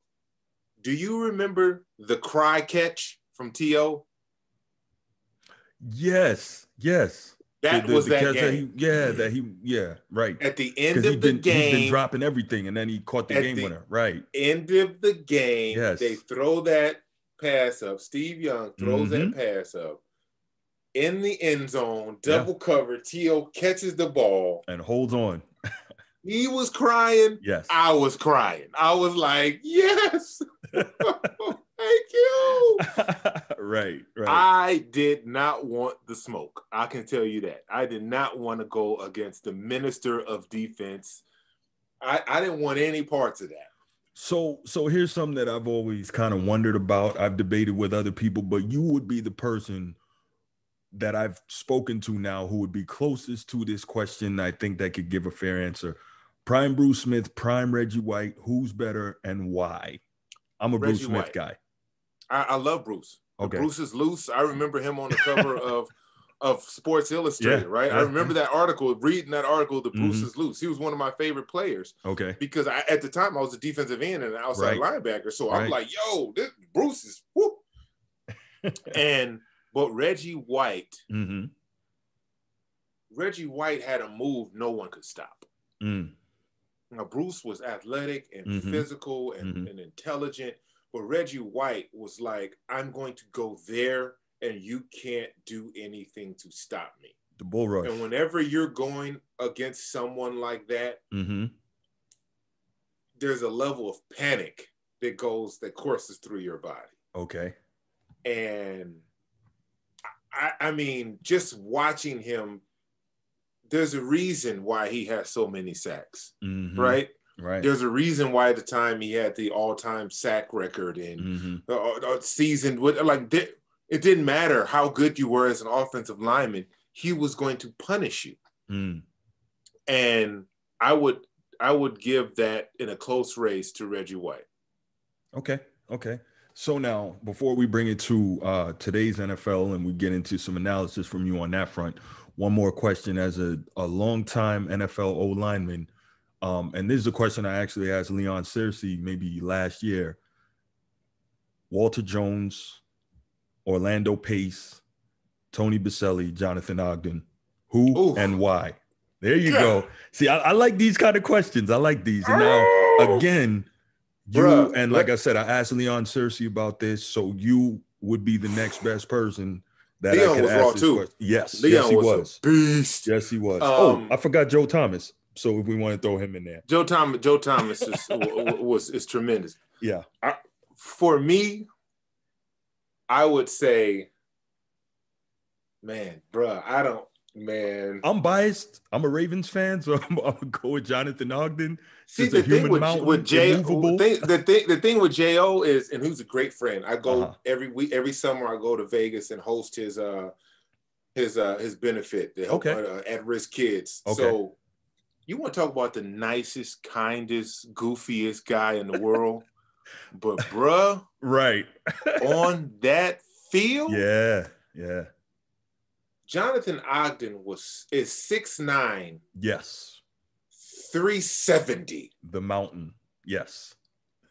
Do you remember the cry catch from T O? Yes, yes. That the, the, was the that game. That he, yeah, that he, yeah, right. At the end of the been, game. He's been dropping everything, and then he caught the game the winner, right. end of the game, yes. They throw that pass up. Steve Young throws mm-hmm. that pass up. In the end zone, double yeah. cover, T O catches the ball. And holds on. He was crying. Yes. I was crying. I was like, yes. Thank you. Right, right. I did not want the smoke. I can tell you that. I did not want to go against the minister of defense. I, I didn't want any parts of that. So, so here's something that I've always kind of wondered about. I've debated with other people, but you would be the person that I've spoken to now who would be closest to this question. I think that could give a fair answer. Prime Bruce Smith, prime Reggie White, who's better and why? I'm a Reggie Bruce Smith White. guy. I, I love Bruce. Okay. Bruce is loose. I remember him on the cover of, of Sports Illustrated, yeah, right? Yeah. I remember that article, reading that article, the Bruce mm-hmm. is loose. He was one of my favorite players. Okay. Because I, at the time, I was a defensive end and an outside right. linebacker. So right. I'm like, yo, this Bruce is whoop. and But Reggie White, mm-hmm. Reggie White had a move no one could stop. Mm. Now, Bruce was athletic and mm-hmm. physical and, mm-hmm. and intelligent, but Reggie White was like, I'm going to go there and you can't do anything to stop me. The bull rush. And whenever you're going against someone like that, mm-hmm. there's a level of panic that goes, that courses through your body. Okay. And I, I mean, just watching him, there's a reason why he has so many sacks, mm-hmm. right? Right. There's a reason why at the time he had the all-time sack record and mm-hmm. uh, uh, seasoned with, like, th- it didn't matter how good you were as an offensive lineman, he was going to punish you. Mm. And I would, I would give that in a close race to Reggie White. Okay. Okay. So now, before we bring it to uh, today's N F L and we get into some analysis from you on that front, one more question as a, a longtime N F L O-lineman, um, and this is a question I actually asked Leon Searcy maybe last year. Walter Jones, Orlando Pace, Tony Boselli, Jonathan Ogden, who Ooh. and why? There you yeah. go. See, I, I like these kind of questions. I like these. And now, again... You Bruh, and like I said, I asked Leon Searcy about this, so you would be the next best person that Leon I could was ask raw this too. Question. Yes, Leon yes he was. was. Beast. Yes, he was. Um, oh, I forgot Joe Thomas. So if we want to throw him in there, Joe Thomas. Joe Thomas is, was is tremendous. Yeah. I, for me, I would say, man, bruh, I don't. Man, I'm biased. I'm a Ravens fan, so I'm, I'm gonna go with Jonathan Ogden. See the thing with, with J. Thing, the thing, the thing with J O is, and who's a great friend. I go uh-huh. every week, every summer. I go to Vegas and host his uh his uh his benefit to help okay. uh, at-risk kids. Okay. So you want to talk about the nicest, kindest, goofiest guy in the world, but bruh, right on that field, yeah, yeah. Jonathan Ogden was is six nine. Yes. three seventy. The mountain. Yes.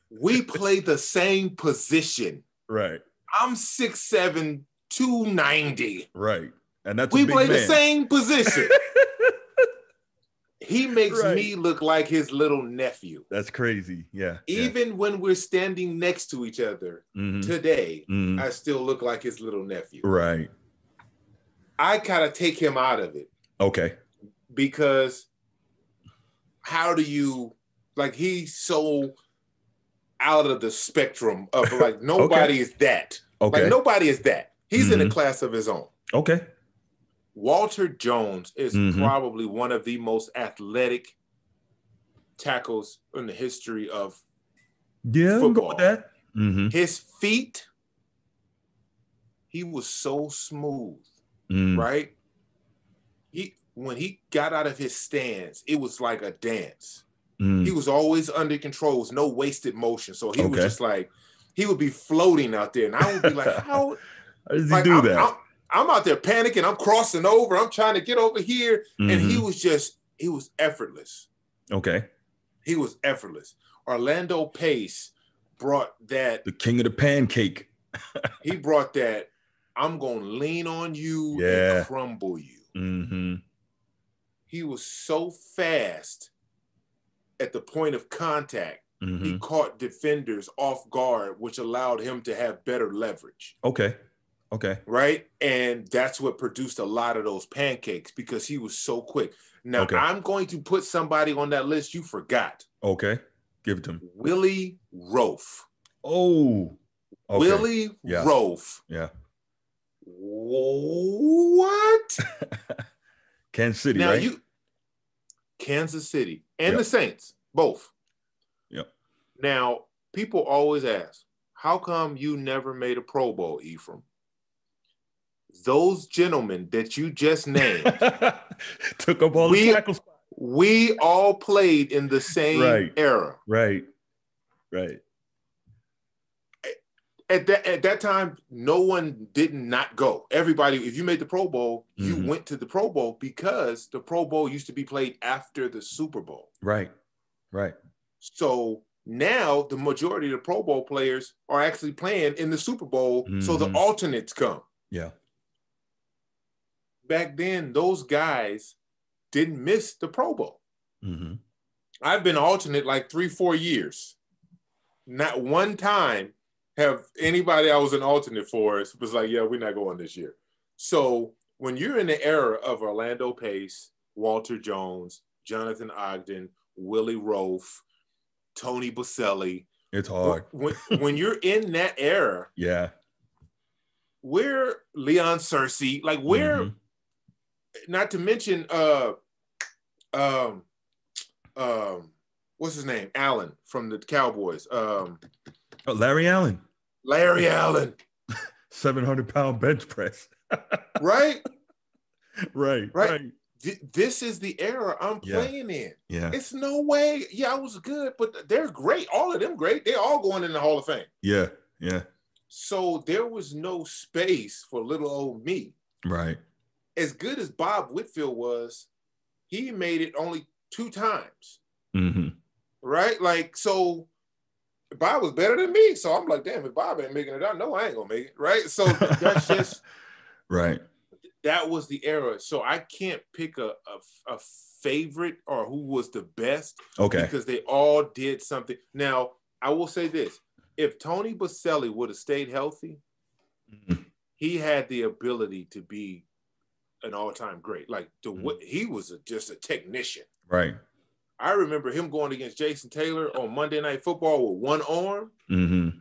We play the same position. Right. I'm six seven, two ninety. Right. And that's we a big play man. The same position. He makes right. me look like his little nephew. That's crazy. Yeah. Even yeah. when we're standing next to each other mm-hmm. today, mm-hmm. I still look like his little nephew. Right. I kind of take him out of it. Okay. Because how do you, like, he's so out of the spectrum of, like, nobody okay. is that. Okay. Like, nobody is that. He's mm-hmm. in a class of his own. Okay. Walter Jones is mm-hmm. probably one of the most athletic tackles in the history of yeah, football. Yeah, go with that. Mm-hmm. His feet, he was so smooth. Mm. Right? He when he got out of his stance, it was like a dance. Mm. He was always under control. There was no wasted motion. So he okay. was just like, he would be floating out there. And I would be like, how? How does he like, do I'm, that? I'm, I'm out there panicking. I'm crossing over. I'm trying to get over here. Mm-hmm. And he was just, he was effortless. Okay. He was effortless. Orlando Pace brought that. The king of the pancake. He brought that, I'm going to lean on you yeah. and crumble you. Mm-hmm. He was so fast at the point of contact. Mm-hmm. He caught defenders off guard, which allowed him to have better leverage. Okay. Okay. Right? And that's what produced a lot of those pancakes because he was so quick. Now, okay. I'm going to put somebody on that list you forgot. Okay. Give it to him. Willie Rofe. Oh. Okay. Willie yeah. Rofe. Yeah. What? Kansas City, now, right? You, Kansas City and yep. the Saints, both. Yeah. Now, people always ask, how come you never made a Pro Bowl, Ephraim? Those gentlemen that you just named took up all we, the tackles. We all played in the same right. era. Right. Right. At that at that time, no one did not go. Everybody, if you made the Pro Bowl, you mm-hmm. went to the Pro Bowl because the Pro Bowl used to be played after the Super Bowl. Right, right. So now the majority of the Pro Bowl players are actually playing in the Super Bowl, mm-hmm. so the alternates come. Yeah. Back then, those guys didn't miss the Pro Bowl. Mm-hmm. I've been alternate like three, four years. Not one time have anybody I was an alternate for us was like, yeah, we're not going this year. So when you're in the era of Orlando Pace, Walter Jones, Jonathan Ogden, Willie Rofe, Tony Boselli. It's hard. When, when you're in that era. Yeah. We're Leon Searcy. Like we're, mm-hmm. not to mention, uh, um, um, what's his name? Allen from the Cowboys. Um, Oh, Larry Allen. Larry Allen. seven hundred pound bench press. Right? Right. Right. Right. Th- this is the era I'm yeah. playing in. Yeah. It's no way. Yeah, I was good, but they're great. All of them great. They're all going in the Hall of Fame. Yeah. Yeah. So there was no space for little old me. Right. As good as Bob Whitfield was, he made it only two times. Mm-hmm. Right? Like, so Bob was better than me. So I'm like, damn, if Bob ain't making it out, no, I ain't going to make it, right? So that's just... right. That was the era. So I can't pick a, a, a favorite or who was the best. Okay. Because they all did something. Now, I will say this. If Tony Boselli would have stayed healthy, mm-hmm. he had the ability to be an all-time great. Like, the, mm-hmm. he was a, just a technician. Right. I remember him going against Jason Taylor on Monday Night Football with one arm, mm-hmm.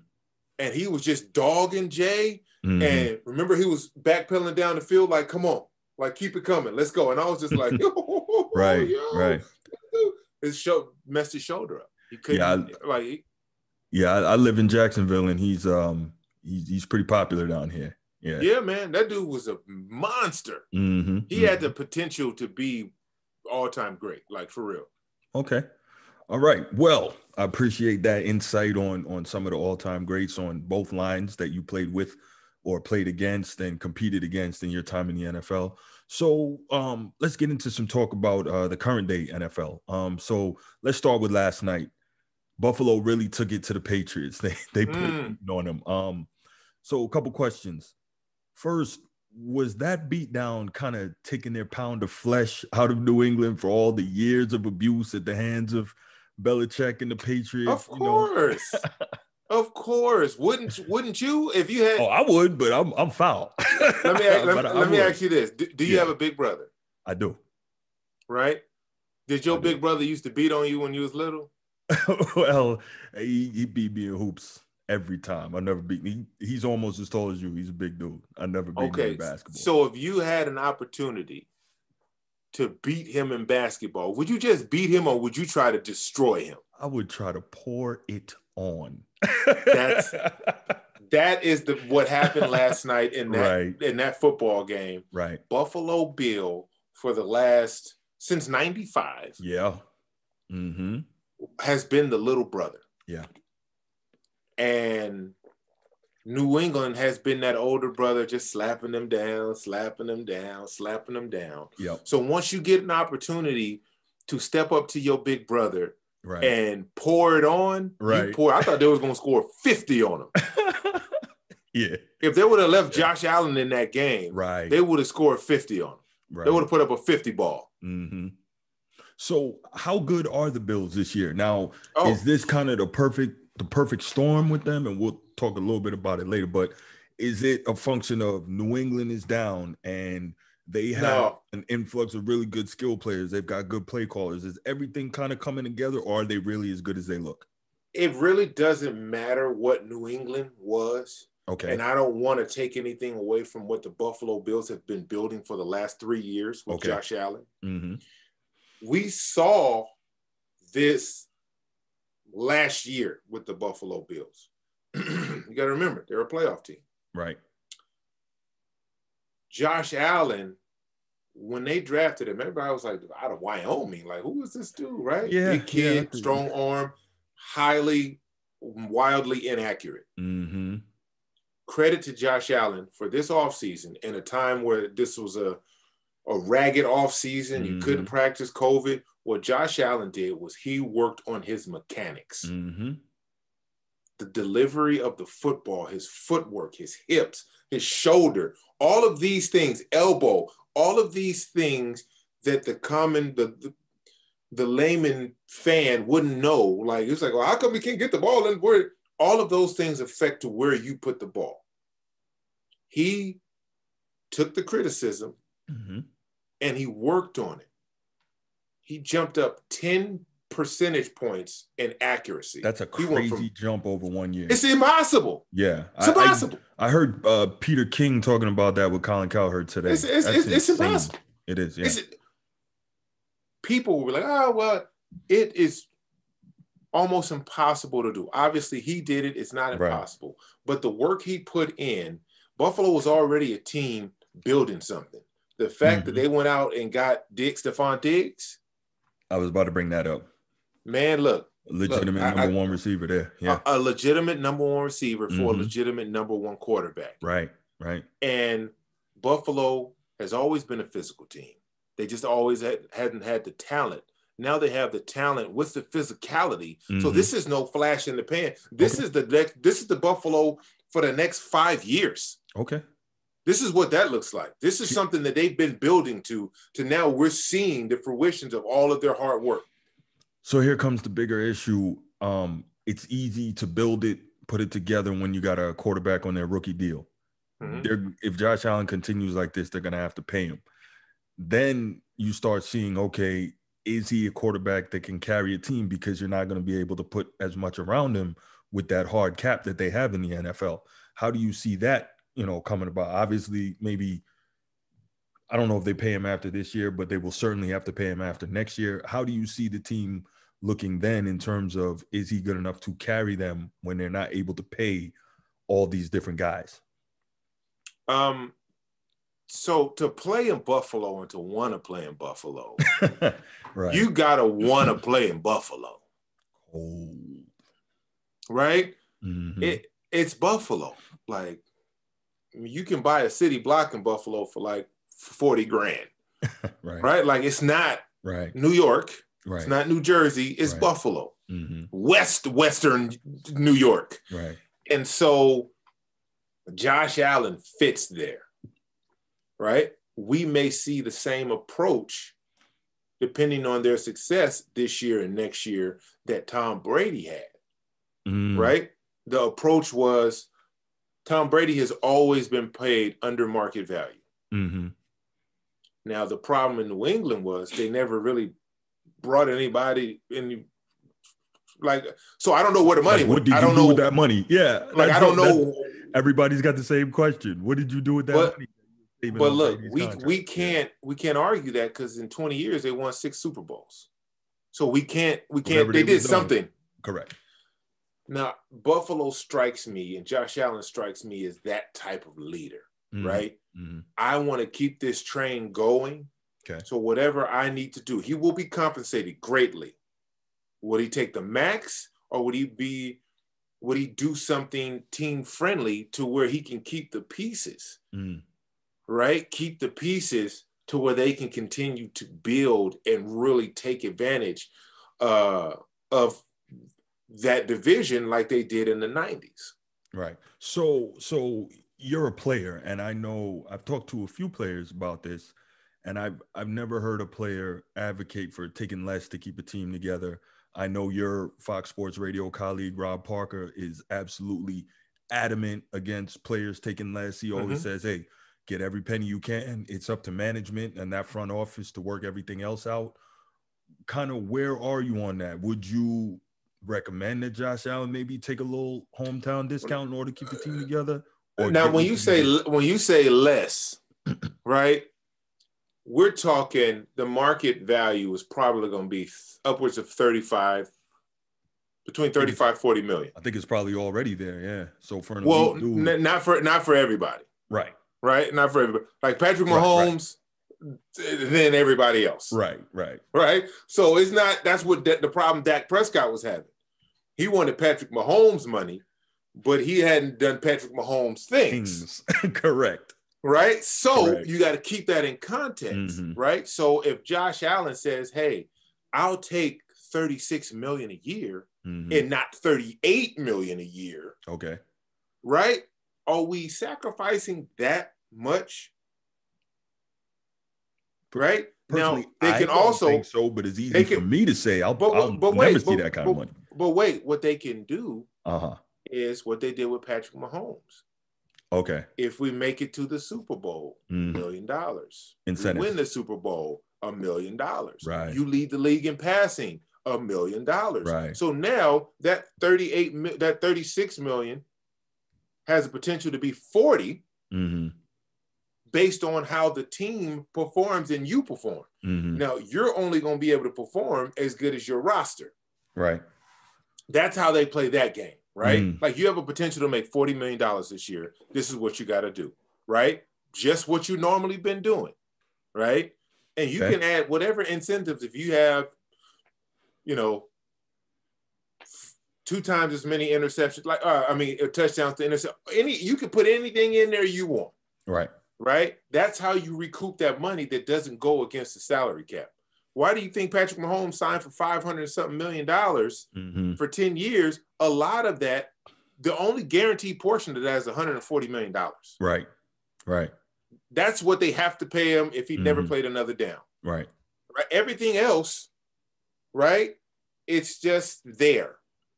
and he was just dogging Jay. Mm-hmm. And remember, he was backpedaling down the field like, "Come on, like keep it coming, let's go." And I was just like, yo, "Right, yo. right." His show messed his shoulder up. He couldn't yeah, I, like. Yeah, I, I live in Jacksonville, and he's um he's he's pretty popular down here. Yeah, yeah, man, that dude was a monster. Mm-hmm. He mm-hmm. had the potential to be all-time great, like for real. Okay. All right. Well, I appreciate that insight on, on some of the all-time greats on both lines that you played with or played against and competed against in your time in the N F L. So um, let's get into some talk about uh, the current day N F L. Um, so let's start with last night. Buffalo really took it to the Patriots. They they put mm. it on them. Um, so a couple questions. First, was that beatdown kind of taking their pound of flesh out of New England for all the years of abuse at the hands of Belichick and the Patriots? Of course, you know? Of course. Wouldn't wouldn't you if you had? Oh, I would, but I'm I'm foul. Let me ask, let, let me ask you this: Do, do you yeah. have a big brother? I do. Right? Did your I big do. brother used to beat on you when you was little? Well, he, he beat me in hoops. Every time. I never beat me. He, he's almost as tall as you. He's a big dude. I never beat okay. him in basketball. So if you had an opportunity to beat him in basketball, would you just beat him or would you try to destroy him? I would try to pour it on. That's that is the what happened last night in that right. in that football game. Right. Buffalo Bill for the last, since ninety-five. Yeah. Mm-hmm. Has been the little brother. Yeah. And New England has been that older brother, just slapping them down, slapping them down, slapping them down. Yep. So once you get an opportunity to step up to your big brother, right, and pour it on, right, you pour. I thought they was going to score fifty on him. Yeah. If they would have left yeah. Josh Allen in that game, right, they would have scored fifty on him. Right. They would have put up a fifty ball. Mm-hmm. So how good are the Bills this year? Now, oh. is this kind of the perfect the perfect storm with them? And we'll talk a little bit about it later, but is it a function of New England is down and they have no. an influx of really good skill players? They've got good play callers. Is everything kind of coming together, or are they really as good as they look? It really doesn't matter what New England was. Okay. And I don't want to take anything away from what the Buffalo Bills have been building for the last three years with okay. Josh Allen. Mm-hmm. We saw this last year with the Buffalo Bills. You got to remember, they're a playoff team. Right. Josh Allen, when they drafted him, everybody was like, out of Wyoming, like, who is this dude, right? Yeah. Big kid, yeah. strong arm, highly, wildly inaccurate. Mm-hmm. Credit to Josh Allen for this offseason, in a time where this was a, a ragged offseason, mm-hmm. you couldn't practice, COVID. What Josh Allen did was he worked on his mechanics. Mm-hmm. The delivery of the football, his footwork, his hips, his shoulder, all of these things, elbow, all of these things that the common, the, the, the layman fan wouldn't know. Like, it's like, well, how come we can't get the ball in where all of those things affect to where you put the ball? He took the criticism mm-hmm. and he worked on it. He jumped up ten percentage points in accuracy. That's a crazy from, jump over one year. It's impossible. Yeah. It's I, impossible. I, I heard uh, Peter King talking about that with Colin Cowherd today. It's, it's, it's, it's impossible. It is. Yeah. It's, people were like, oh, well, it is almost impossible to do. Obviously, he did it. It's not impossible. Right. But the work he put in, Buffalo was already a team building something. The fact mm-hmm. that they went out and got Diggs, Stephon Diggs. I was about to bring that up. Man, look. A legitimate look, number I, one receiver there. Yeah. A, a legitimate number one receiver for mm-hmm. a legitimate number one quarterback. Right, right. And Buffalo has always been a physical team. They just always had, hadn't had the talent. Now they have the talent with the physicality. Mm-hmm. So this is no flash in the pan. This okay. is the next, this is the Buffalo for the next five years. Okay. This is what that looks like. This is something that they've been building to, to now we're seeing the fruitions of all of their hard work. So here comes the bigger issue. Um, it's easy to build it, put it together when you got a quarterback on their rookie deal. Mm-hmm. They're, if Josh Allen continues like this, they're going to have to pay him. Then you start seeing, okay, is he a quarterback that can carry a team? Because you're not going to be able to put as much around him with that hard cap that they have in the N F L. How do you see that, you know, coming about? Obviously, maybe, I don't know if they pay him after this year, but they will certainly have to pay him after next year. How do you see the team looking then in terms of, is he good enough to carry them when they're not able to pay all these different guys? Um, so to play in Buffalo and to want to play in Buffalo, right. you got to want to play in Buffalo. Oh. Right? Mm-hmm. It It's Buffalo. Like, you can buy a city block in Buffalo for like forty grand, right. right? Like, it's not right. New York. Right. It's not New Jersey. It's right. Buffalo, mm-hmm. West, Western New York. Right. And so Josh Allen fits there, right? We may see the same approach depending on their success this year and next year that Tom Brady had, mm. right? The approach was, Tom Brady has always been paid under market value. Mm-hmm. Now, the problem in New England was they never really brought anybody in. Like, so I don't know where the money like, what did I don't you know do with that money. Yeah. Like, I don't know. Everybody's got the same question. What did you do with that but, money? Even but look, Brady's we contract. we can't we can't argue that, because in twenty years they won six Super Bowls. So we can't we can't Whatever they, they did something. Correct. Now, Buffalo strikes me, and Josh Allen strikes me as that type of leader, mm-hmm. right? Mm-hmm. I want to keep this train going, Okay. So whatever I need to do, he will be compensated greatly. Would he take the max, or would he be, would he do something team friendly to where he can keep the pieces, mm. right? Keep the pieces to where they can continue to build and really take advantage uh, of that division like they did in the nineties. Right. So, so you're a player, and I know I've talked to a few players about this, and I've, I've never heard a player advocate for taking less to keep a team together. I know your Fox Sports Radio colleague, Rob Parker, is absolutely adamant against players taking less. He always mm-hmm. says, hey, get every penny you can. It's up to management and that front office to work everything else out. Kind of where are you on that? Would you recommend that Josh Allen maybe take a little hometown discount in order to keep the team together? Or now, when you say when you say less, right? We're talking the market value is probably going to be upwards of thirty-five, between thirty-five, forty million. I think it's probably already there. Yeah. So for an well, dude, n- not for not for everybody. Right. Right. Not for everybody. Like Patrick Mahomes, right, right. then everybody else. Right. Right. Right. So it's not. That's what the, the problem Dak Prescott was having. He wanted Patrick Mahomes money, but he hadn't done Patrick Mahomes things. things. Correct. Right. So Correct. You got to keep that in context. Mm-hmm. Right. So if Josh Allen says, hey, I'll take thirty-six million dollars a year mm-hmm. and not thirty-eight million dollars a year. Okay. Right. Are we sacrificing that much? Right. Personally, now, they I can don't also think so, but it's easy can, for me to say I'll, but, I'll but never wait, see but, that kind but, of money. But wait, what they can do uh-huh. is what they did with Patrick Mahomes. Okay. If we make it to the Super Bowl, a mm-hmm. million dollars. Incentives. Win the Super Bowl, a million dollars. Right. You lead the league in passing, a million dollars. Right. So now that thirty-eight, that thirty-six million has the potential to be forty, mm-hmm. based on how the team performs and you perform. Mm-hmm. Now you're only going to be able to perform as good as your roster. Right. That's how they play that game. Right? Mm. Like you have a potential to make forty million dollars this year. This is what you got to do, right? Just what you normally been doing, right? And you okay. can add whatever incentives. If you have, you know, two times as many interceptions, like, uh, I mean, touchdowns to intercept, any, you can put anything in there you want. Right. Right? That's how you recoup that money that doesn't go against the salary cap. Why do you think Patrick Mahomes signed for five hundred something million dollars mm-hmm. for ten years? A lot of that, the only guaranteed portion of that is one hundred forty million dollars. Right, right. That's what they have to pay him if he mm-hmm. never played another down. Right. Right. Everything else, right, it's just there,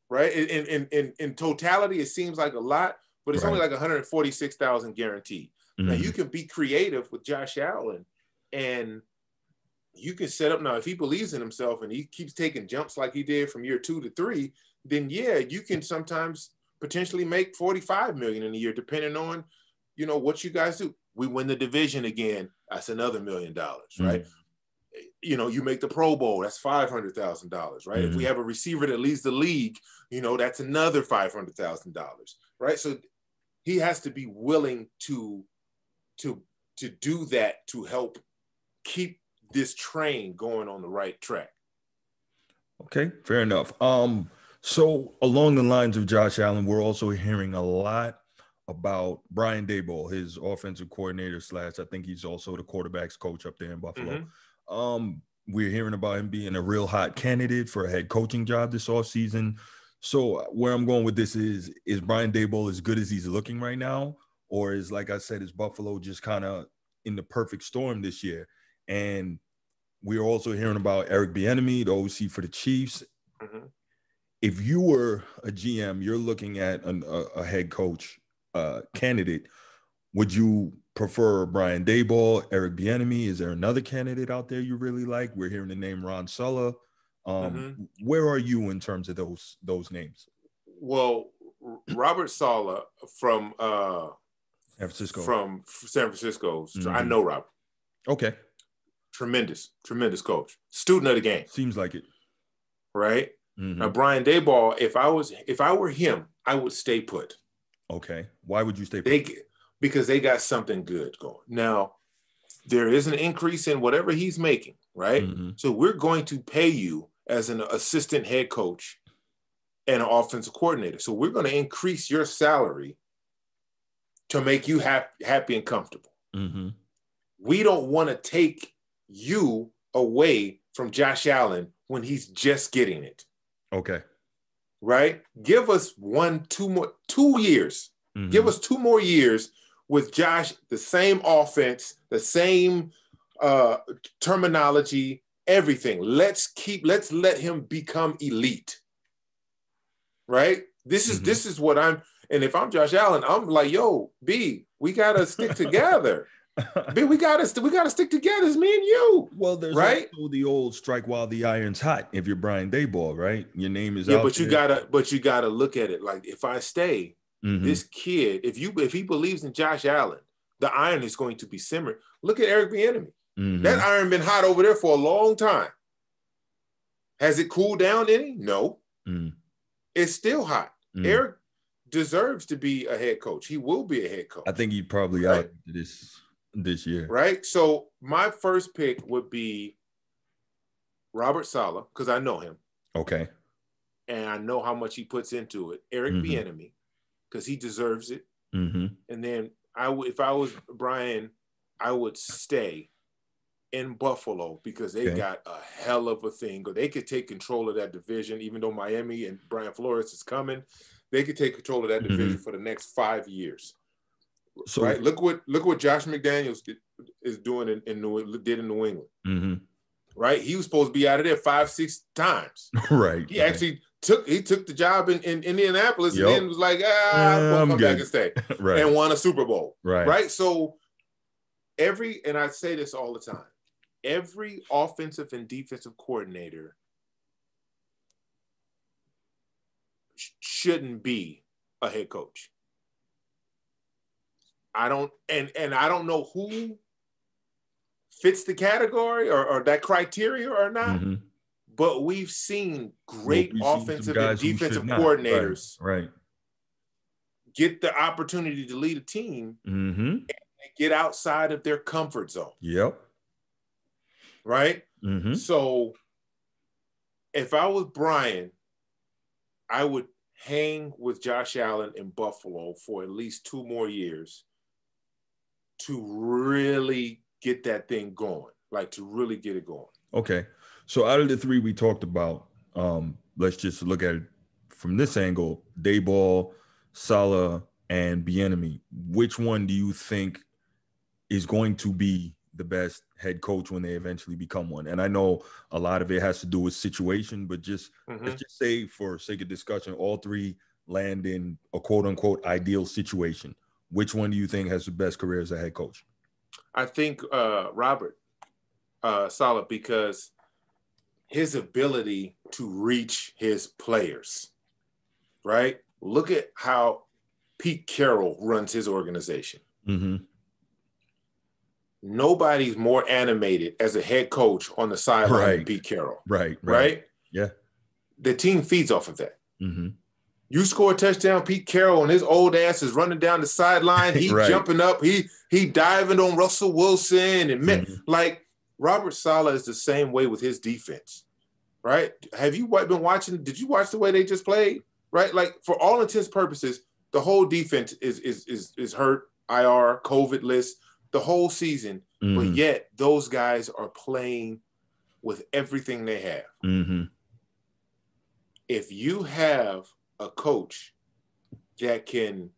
right? In, in, in, in totality, it seems like a lot, but it's right. only like one hundred forty-six thousand dollars guaranteed. Mm-hmm. Now, you can be creative with Josh Allen and – you can set up now if he believes in himself and he keeps taking jumps like he did from year two to three, then yeah, you can sometimes potentially make forty-five million in a year, depending on, you know, what you guys do. We win the division again. That's another million dollars, right? Mm-hmm. You know, you make the Pro Bowl. That's five hundred thousand dollars, right? Mm-hmm. If we have a receiver that leads the league, you know, that's another five hundred thousand dollars, right? So he has to be willing to, to, to do that to help keep this train going on the right track. Okay, fair enough. Um, so along the lines of Josh Allen, we're also hearing a lot about Brian Daboll, his offensive coordinator slash, I think he's also the quarterback's coach up there in Buffalo. Mm-hmm. Um, we're hearing about him being a real hot candidate for a head coaching job this offseason. So where I'm going with this is, is Brian Daboll as good as he's looking right now? Or is, like I said, is Buffalo just kind of in the perfect storm this year? And we're also hearing about Eric Bieniemy, the O C for the Chiefs. Mm-hmm. If you were a G M, you're looking at an, a, a head coach uh, candidate. Would you prefer Brian Daboll, Eric Bieniemy? Is there another candidate out there you really like? We're hearing the name Ron Sulla. Um, mm-hmm. Where are you in terms of those those names? Well, Robert Sulla from uh, San Francisco. From San Francisco, mm-hmm. I know Robert. Okay. Tremendous, tremendous coach. Student of the game. Seems like it. Right? Mm-hmm. Now, Brian Daboll, if I was, if I were him, I would stay put. Okay. Why would you stay put? They, because they got something good going. Now, there is an increase in whatever he's making, right? Mm-hmm. So we're going to pay you as an assistant head coach and an offensive coordinator. So we're going to increase your salary to make you ha- happy and comfortable. Mm-hmm. We don't want to take you away from Josh Allen when he's just getting it. Okay. Right? Give us one, two more, two years. Mm-hmm. Give us two more years with Josh, the same offense, the same uh, terminology, everything. Let's keep, let's let him become elite. Right? This is, mm-hmm. this is what I'm, and if I'm Josh Allen, I'm like, yo, B, we got to stick together. B, we got to, we got to stick together. It's me and you. Well, there's right? also the old strike while the iron's hot. If you're Brian Daboll, right? Your name is yeah, out Yeah, but you got to, but you got to look at it. Like if I stay, mm-hmm. this kid, if you, if he believes in Josh Allen, the iron is going to be simmering. Look at Eric Bieniemy. Mm-hmm. That iron been hot over there for a long time. Has it cooled down any? No. Mm. It's still hot. Mm. Eric deserves to be a head coach. He will be a head coach. I think he probably right? out this this year. Right? So my first pick would be Robert Saleh, because I know him. Okay. And I know how much he puts into it. Eric mm-hmm. Bieniemy, because he deserves it. Mm-hmm. And then I w- if I was Brian, I would stay in Buffalo because they okay. got a hell of a thing. Or they could take control of that division, even though Miami and Brian Flores is coming. They could take control of that division mm-hmm. for the next five years. So, right? Look what look what Josh McDaniels did, is doing in, in New did in New England. Mm-hmm. Right? He was supposed to be out of there five, six times. right. He right. actually took he took the job in, in Indianapolis yep. and then was like, ah, uh, I'm come good. back and stay. right. And won a Super Bowl. Right. Right. So every and I say this all the time. Every offensive and defensive coordinator sh- shouldn't be a head coach. I don't, and and I don't know who fits the category or, or that criteria or not, mm-hmm. but we've seen great well, we've offensive seen and defensive coordinators right, right. get the opportunity to lead a team mm-hmm. and get outside of their comfort zone. Yep. Right? Mm-hmm. So if I was Brian, I would hang with Josh Allen in Buffalo for at least two more years to really get that thing going, like to really get it going. Okay. So out of the three we talked about, um, let's just look at it from this angle, Daboll, Saleh, and Bieniemy. Which one do you think is going to be the best head coach when they eventually become one? And I know a lot of it has to do with situation, but just mm-hmm. let's just say for sake of discussion, all three land in a quote unquote ideal situation. Which one do you think has the best career as a head coach? I think uh, Robert uh, Saleh, because his ability to reach his players, right? Look at how Pete Carroll runs his organization. Mm-hmm. Nobody's more animated as a head coach on the sideline right. than Pete Carroll. Right, right, right. Yeah. The team feeds off of that. Mm-hmm. You score a touchdown, Pete Carroll, and his old ass is running down the sideline. He's right. jumping up. He he diving on Russell Wilson. And man, mm-hmm. like Robert Saleh is the same way with his defense. Right? Have you been watching? Did you watch the way they just played? Right? Like for all intents and purposes, the whole defense is is is is hurt, I R, COVID list. The whole season, mm-hmm. but yet those guys are playing with everything they have. Mm-hmm. If you have a coach that can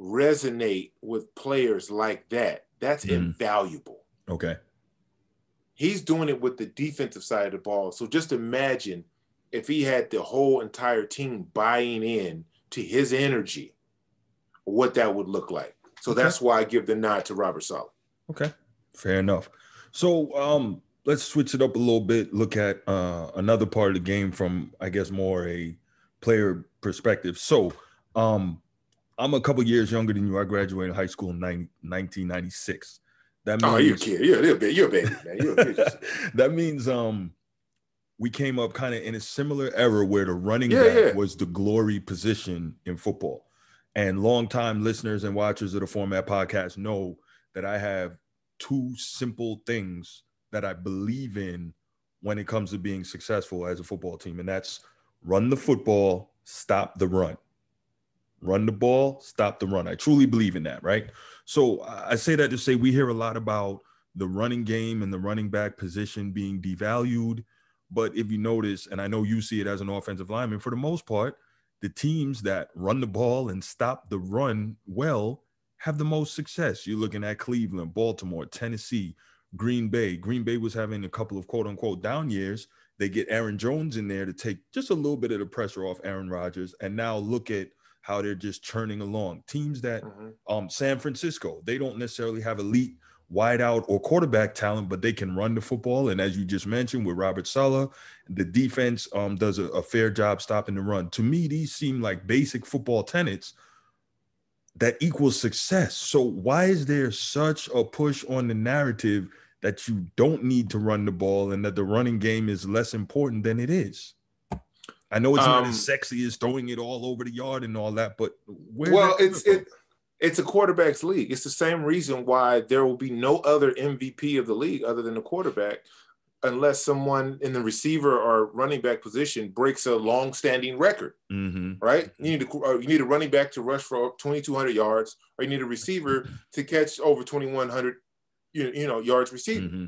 resonate with players like that, that's mm-hmm. invaluable. Okay. He's doing it with the defensive side of the ball. So just imagine if he had the whole entire team buying in to his energy, what that would look like. So okay. that's why I give the nod to Robert Saleh. Okay, fair enough. So um, let's switch it up a little bit, look at uh, another part of the game from, I guess, more a player perspective. So um, I'm a couple years younger than you. I graduated high school in nineteen ninety-six. That means, oh, you're a kid. You're a baby, you're a baby man. You're a kid. That means um, we came up kind of in a similar era where the running yeah, back yeah. was the glory position in football. And longtime listeners and watchers of the Format podcast know that I have two simple things that I believe in when it comes to being successful as a football team, and that's run the football, stop the run. Run the ball, stop the run. I truly believe in that, right? So I say that to say we hear a lot about the running game and the running back position being devalued. But if you notice, and I know you see it as an offensive lineman, for the most part, the teams that run the ball and stop the run well have the most success. You're looking at Cleveland, Baltimore, Tennessee, Green Bay. Green Bay was having a couple of quote unquote down years. They get Aaron Jones in there to take just a little bit of the pressure off Aaron Rodgers. And now look at how they're just churning along. Teams that mm-hmm. um, San Francisco, they don't necessarily have elite wideout or quarterback talent, but they can run the football. And as you just mentioned with Robert Saleh, the defense um, does a, a fair job stopping the run. To me, these seem like basic football tenets that equals success. So why is there such a push on the narrative that you don't need to run the ball and that the running game is less important than it is? I know it's um, not as sexy as throwing it all over the yard and all that, but where well, it's it, it's a quarterback's league. It's the same reason why there will be no other M V P of the league other than the quarterback, unless someone in the receiver or running back position breaks a long-standing record, mm-hmm. right? You need a, you need a running back to rush for twenty-two hundred yards, or you need a receiver to catch over twenty-one hundred you, you know, yards receiving. Mm-hmm.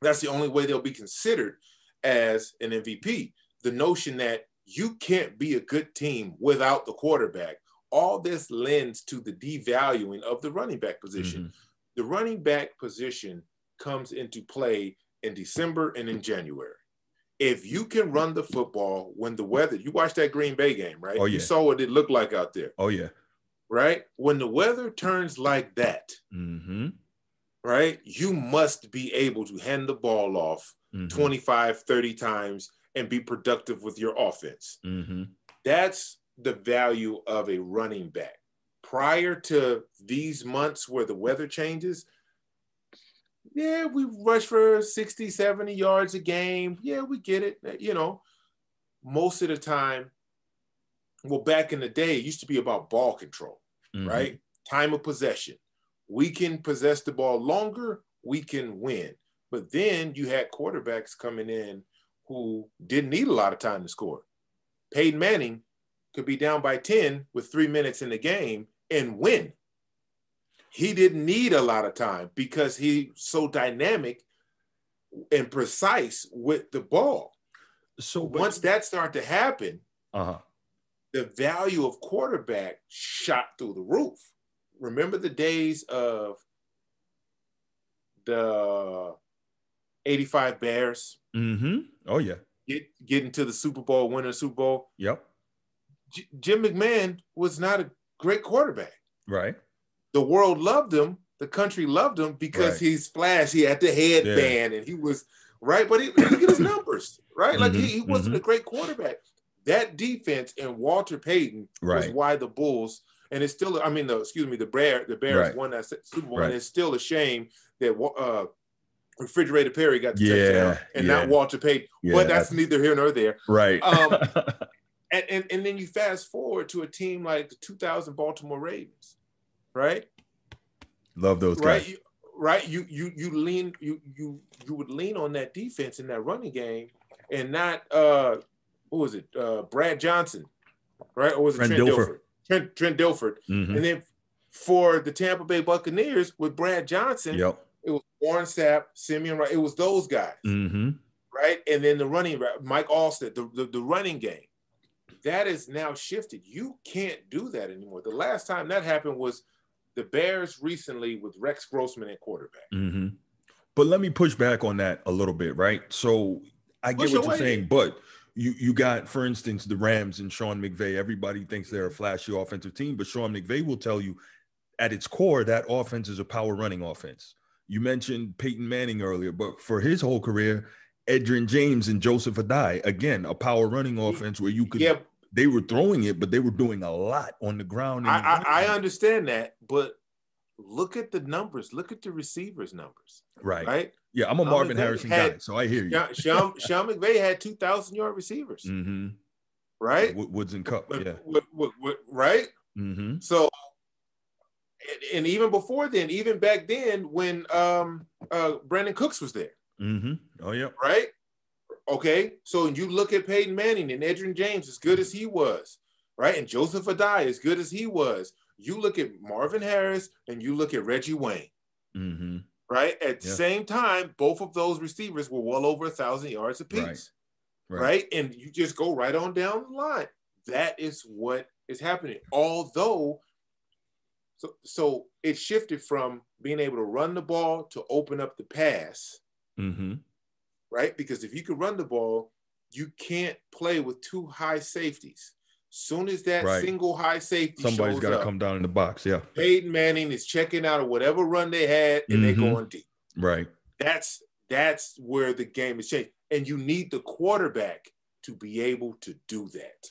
That's the only way they'll be considered as an M V P. The notion that you can't be a good team without the quarterback. All this lends to the devaluing of the running back position. Mm-hmm. The running back position comes into play in December and in January. If you can run the football when the weather, you watched that Green Bay game, right? Oh, yeah. You saw what it looked like out there. Oh, yeah. Right? When the weather turns like that, mm-hmm. right, you must be able to hand the ball off mm-hmm. twenty-five, thirty times and be productive with your offense. Mm-hmm. That's the value of a running back. Prior to these months where the weather changes, yeah, we rush for sixty, seventy yards a game. Yeah, we get it. You know, most of the time, well, back in the day, it used to be about ball control, mm-hmm. right? Time of possession. We can possess the ball longer, we can win. But then you had quarterbacks coming in who didn't need a lot of time to score. Peyton Manning could be down by ten with three minutes in the game and win. He didn't need a lot of time because he's so dynamic and precise with the ball. So but, once that started to happen, uh-huh. the value of quarterback shot through the roof. Remember the days of the eighty-five Bears? Mm-hmm. Oh, yeah. Get, getting to the Super Bowl, winning the Super Bowl. Yep. J- Jim McMahon was not a great quarterback. Right. The world loved him. The country loved him because right. he splashed. He had the headband yeah. and he was, right? But he, look at his numbers, right? Like mm-hmm. he, he wasn't mm-hmm. a great quarterback. That defense and Walter Payton right. was why the Bulls, and it's still, I mean, the, excuse me, the, Bear, the Bears right. won that Super Bowl, right. and it's still a shame that uh, Refrigerator Perry got the yeah, touchdown and yeah. not Walter Payton, yeah. but that's neither here nor there. Right. Um, and, and, and then you fast forward to a team like the two thousand Baltimore Ravens, right? Love those guys. Right. You, right. You, you, you lean, you, you, you would lean on that defense in that running game and not, uh, who was it? Uh, Brad Johnson, right? Or was it Trent, Trent Dilfer? Dilfer. Trent, Trent Dilfer. Mm-hmm. And then for the Tampa Bay Buccaneers with Brad Johnson, yep. it was Warren Sapp, Simeon Wright. It was those guys, mm-hmm. right? And then the running, Mike Alston, the, the, the running game. That is now shifted. You can't do that anymore. The last time that happened was the Bears recently with Rex Grossman at quarterback. Mm-hmm. But let me push back on that a little bit, right? So I get push what you're saying, but you, you got, for instance, the Rams and Sean McVay. Everybody thinks they're a flashy offensive team, but Sean McVay will tell you at its core, that offense is a power running offense. You mentioned Peyton Manning earlier, but for his whole career, Edgerrin James and Joseph Adai, again, a power running offense where you could, yeah. they were throwing it, but they were doing a lot on the ground. I, the I, I understand that, but look at the numbers. Look at the receivers' numbers. Right. Right. Yeah, I'm a Sean Marvin McVay Harrison had, guy, so I hear you. Sean, Sean McVay had two thousand-yard receivers. Mm-hmm. Right? Woods and Kupp, yeah. With, with, with, with, right? Mm-hmm. So, and even before then, even back then when um, uh, Brandon Cooks was there. Mm-hmm. Oh, yeah. Right? Okay. So you look at Peyton Manning and Edgerrin James, as good as he was, right? And Joseph Adai, as good as he was. You look at Marvin Harris and you look at Reggie Wayne. Mm-hmm. Right? At the yeah. same time, both of those receivers were well over one thousand yards apiece. Right. Right. right? And you just go right on down the line. That is what is happening. Although, so, so it shifted from being able to run the ball to open up the pass. Mm-hmm. Right? Because if you can run the ball, you can't play with two high safeties. Soon as that right. single high safety somebody's got to come down in the box, yeah. Peyton Manning is checking out of whatever run they had, and mm-hmm. they're going deep. Right. That's that's where the game is changed, and you need the quarterback to be able to do that.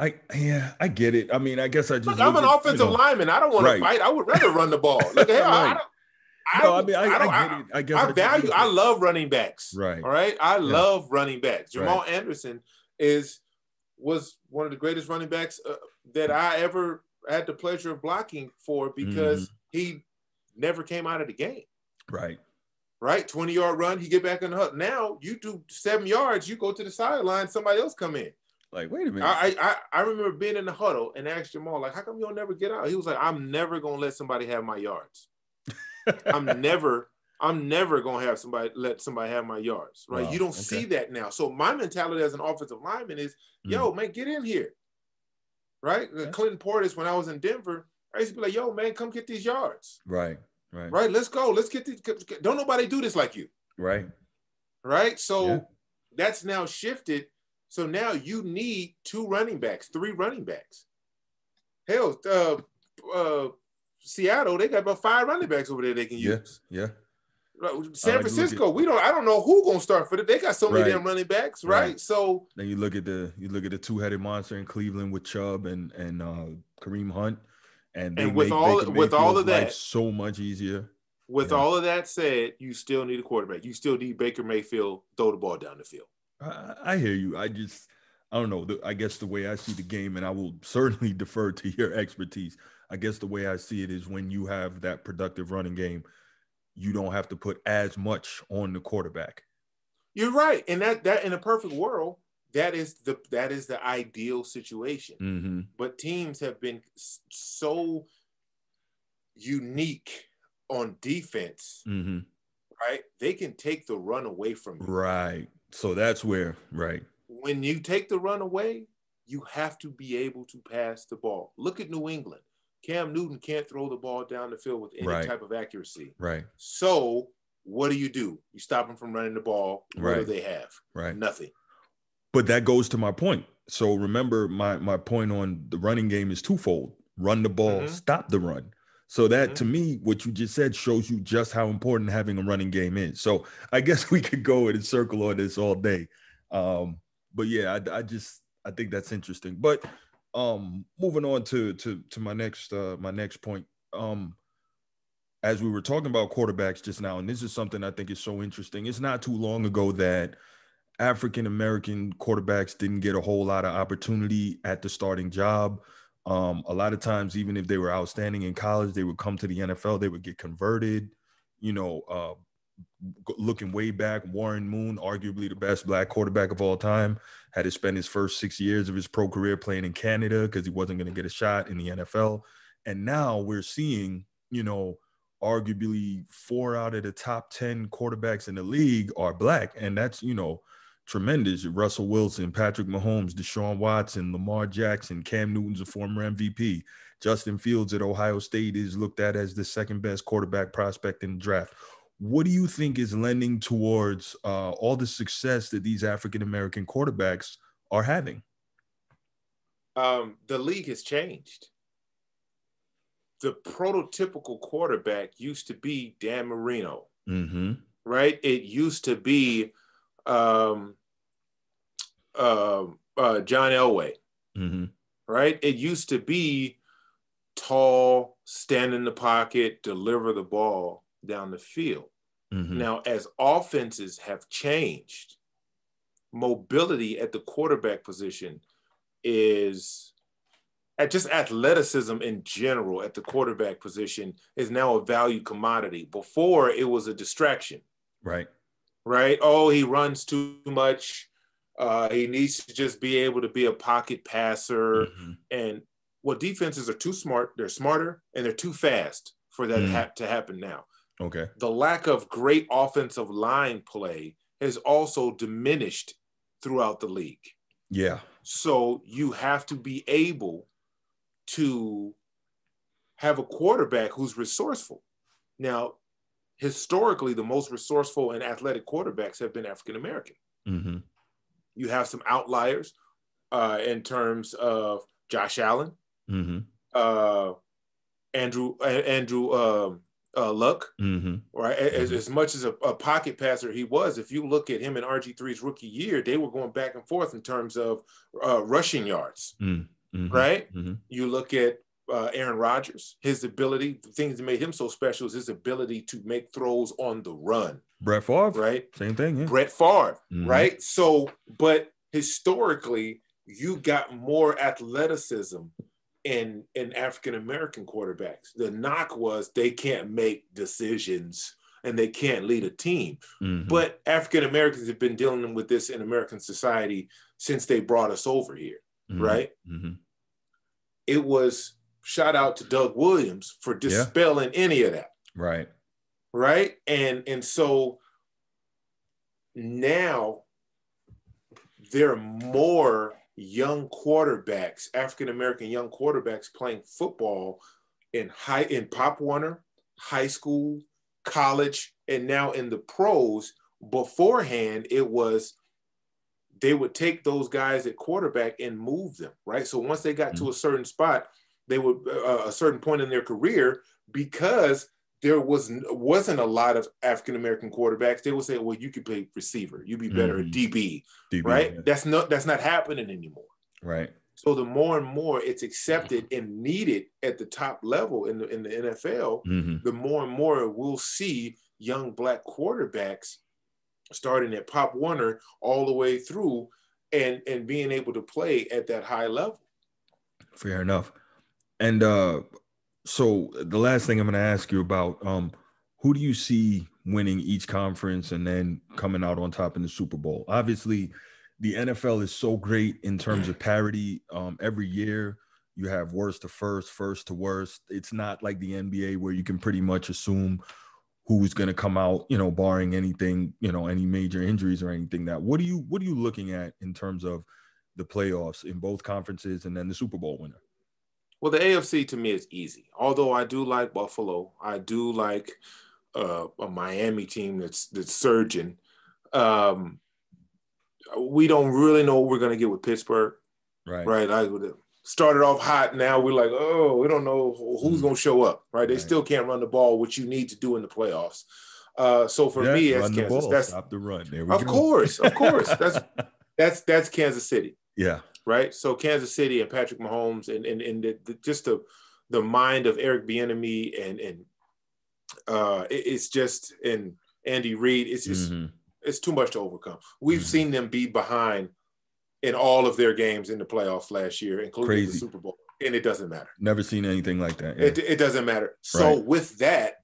I yeah, I get it. I mean, I guess I just look, I'm an at, offensive you know, lineman. I don't want right. to fight. I would rather run the ball. Look, hell, right. I don't. I, no, I mean, I, I, don't, I get it. I guess I, I value. I love running backs. Right. All right. I yeah. love running backs. Jamal right. Anderson is. was one of the greatest running backs uh, that I ever had the pleasure of blocking for, because mm-hmm. he never came out of the game. Right. Right. twenty-yard run, he get back in the hut. Now you do seven yards, you go to the sideline, somebody else come in. Like, wait a minute. I, I, I remember being in the huddle and asked Jamal, like, how come you don't never get out? He was like, I'm never going to let somebody have my yards. I'm never, I'm never going to have somebody, let somebody have my yards. Right. Wow. You don't okay. see that now. So my mentality as an offensive lineman is, yo, man, get in here, right? Yeah. Clinton Portis, when I was in Denver, I used to be like, yo, man, come get these yards. Right, right. Right, let's go. Let's get these. Don't nobody do this like you. Right. Right? So yeah. that's now shifted. So now you need two running backs, three running backs. Hell, uh, uh, Seattle, they got about five running backs over there they can use. Yeah, yeah. San Francisco, we don't. I don't know who's gonna start for them. They got so many right. damn running backs, right? right? So then you look at the you look at the two-headed monster in Cleveland with Chubb and and uh, Kareem Hunt, and, and with make, all with all of that, so much easier. With yeah. all of that said, you still need a quarterback. You still need Baker Mayfield throw the ball down the field. I, I hear you. I just I don't know. I guess the way I see the game, and I will certainly defer to your expertise. I guess the way I see it is when you have that productive running game, you don't have to put as much on the quarterback. You're right. And that that in a perfect world, that is the that is the ideal situation. Mm-hmm. But teams have been so unique on defense, mm-hmm. right? They can take the run away from you. Right. So that's where, right. When you take the run away, you have to be able to pass the ball. Look at New England. Cam Newton can't throw the ball down the field with any right. type of accuracy. Right. So what do you do? You stop them from running the ball. What right. do they have? Right. Nothing. But that goes to my point. So remember, my, my point on the running game is twofold. Run the ball, mm-hmm. stop the run. So that, mm-hmm. to me, what you just said shows you just how important having a running game is. So I guess we could go in a circle on this all day. Um, but, yeah, I, I just – I think that's interesting. But – Um, moving on to to to my next uh, my next point. Um, as we were talking about quarterbacks just now, and this is something I think is so interesting. It's not too long ago that African American quarterbacks didn't get a whole lot of opportunity at the starting job. Um, a lot of times, even if they were outstanding in college, they would come to the N F L. They would get converted. You know, uh, looking way back, Warren Moon, arguably the best black quarterback of all time, had to spend his first six years of his pro career playing in Canada because he wasn't going to get a shot in the N F L. And now we're seeing, you know, arguably four out of the top ten quarterbacks in the league are black. And that's, you know, tremendous. Russell Wilson, Patrick Mahomes, Deshaun Watson, Lamar Jackson, Cam Newton's a former M V P. Justin Fields at Ohio State is looked at as the second best quarterback prospect in the draft. What do you think is lending towards uh, all the success that these African-American quarterbacks are having? Um, the league has changed. The prototypical quarterback used to be Dan Marino, mm-hmm. right? It used to be um, uh, uh, John Elway, mm-hmm. right? It used to be tall, stand in the pocket, deliver the ball down the field. Mm-hmm. Now, as offenses have changed, mobility at the quarterback position is at just athleticism in general at the quarterback position is now a valued commodity. Before, it was a distraction. Right. Right. Oh, he runs too much. Uh, he needs to just be able to be a pocket passer. Mm-hmm. And well, defenses are too smart. They're smarter and they're too fast for that mm-hmm. ha- to happen now. Okay. The lack of great offensive line play has also diminished throughout the league. Yeah. So you have to be able to have a quarterback who's resourceful. Now, historically, the most resourceful and athletic quarterbacks have been African-American. Mm-hmm. You have some outliers uh, in terms of Josh Allen, mm-hmm. uh, Andrew uh, Andrew um, uh, Luck, mm-hmm. right? As, mm-hmm. as much as a, a pocket passer he was, if you look at him in R G three's rookie year, they were going back and forth in terms of uh, rushing yards, mm-hmm. right? Mm-hmm. You look at uh, Aaron Rodgers, his ability, the things that made him so special is his ability to make throws on the run. Brett Favre, right? Same thing. Yeah. Brett Favre, mm-hmm. right? So, but historically, you got more athleticism in in African-American quarterbacks. The knock was they can't make decisions and they can't lead a team. Mm-hmm. But African-Americans have been dealing with this in American society since they brought us over here, mm-hmm. right? Mm-hmm. It was shout out to Doug Williams for dispelling yeah. any of that. Right. Right. And and so now there are more young quarterbacks, African-American young quarterbacks playing football in high in Pop Warner, high school, college, and now in the pros. Beforehand, it was they would take those guys at quarterback and move them. Right. So once they got mm-hmm. to a certain spot, they would uh, a certain point in their career, because there was, wasn't a lot of African-American quarterbacks. They would say, well, you could play receiver. You'd be better mm. at D B, D B, right? Yeah. That's not that's not happening anymore. Right. So the more and more it's accepted and needed at the top level in the, in the N F L, mm-hmm. the more and more we'll see young Black quarterbacks starting at Pop Warner all the way through and, and being able to play at that high level. Fair enough. And uh so the last thing I'm going to ask you about, um, who do you see winning each conference and then coming out on top in the Super Bowl? Obviously, the N F L is so great in terms of parity. Um, every year you have worst to first, first to worst. It's not like the N B A where you can pretty much assume who's going to come out, you know, barring anything, you know, any major injuries or anything. That what do you what are you looking at in terms of the playoffs in both conferences and then the Super Bowl winner? Well, the A F C to me is easy. Although I do like Buffalo, I do like uh, a Miami team that's that's surging. Um, we don't really know what we're gonna get with Pittsburgh, right? Right. I started off hot. Now we're like, oh, we don't know who's gonna show up, right? They right. still can't run the ball, which you need to do in the playoffs. Uh, so for yeah, me, as Kansas, ball, that's stop the run. There we of go. course, of course, that's that's that's Kansas City. Yeah. Right. So Kansas City and Patrick Mahomes and and, and the, the, just the the mind of Eric Bieniemy and and uh, it, it's just and Andy Reid. It's just mm-hmm. it's too much to overcome. We've mm-hmm. seen them be behind in all of their games in the playoffs last year, including Crazy. the Super Bowl, and it doesn't matter. Never seen anything like that. Yeah. It it doesn't matter. So right. with that,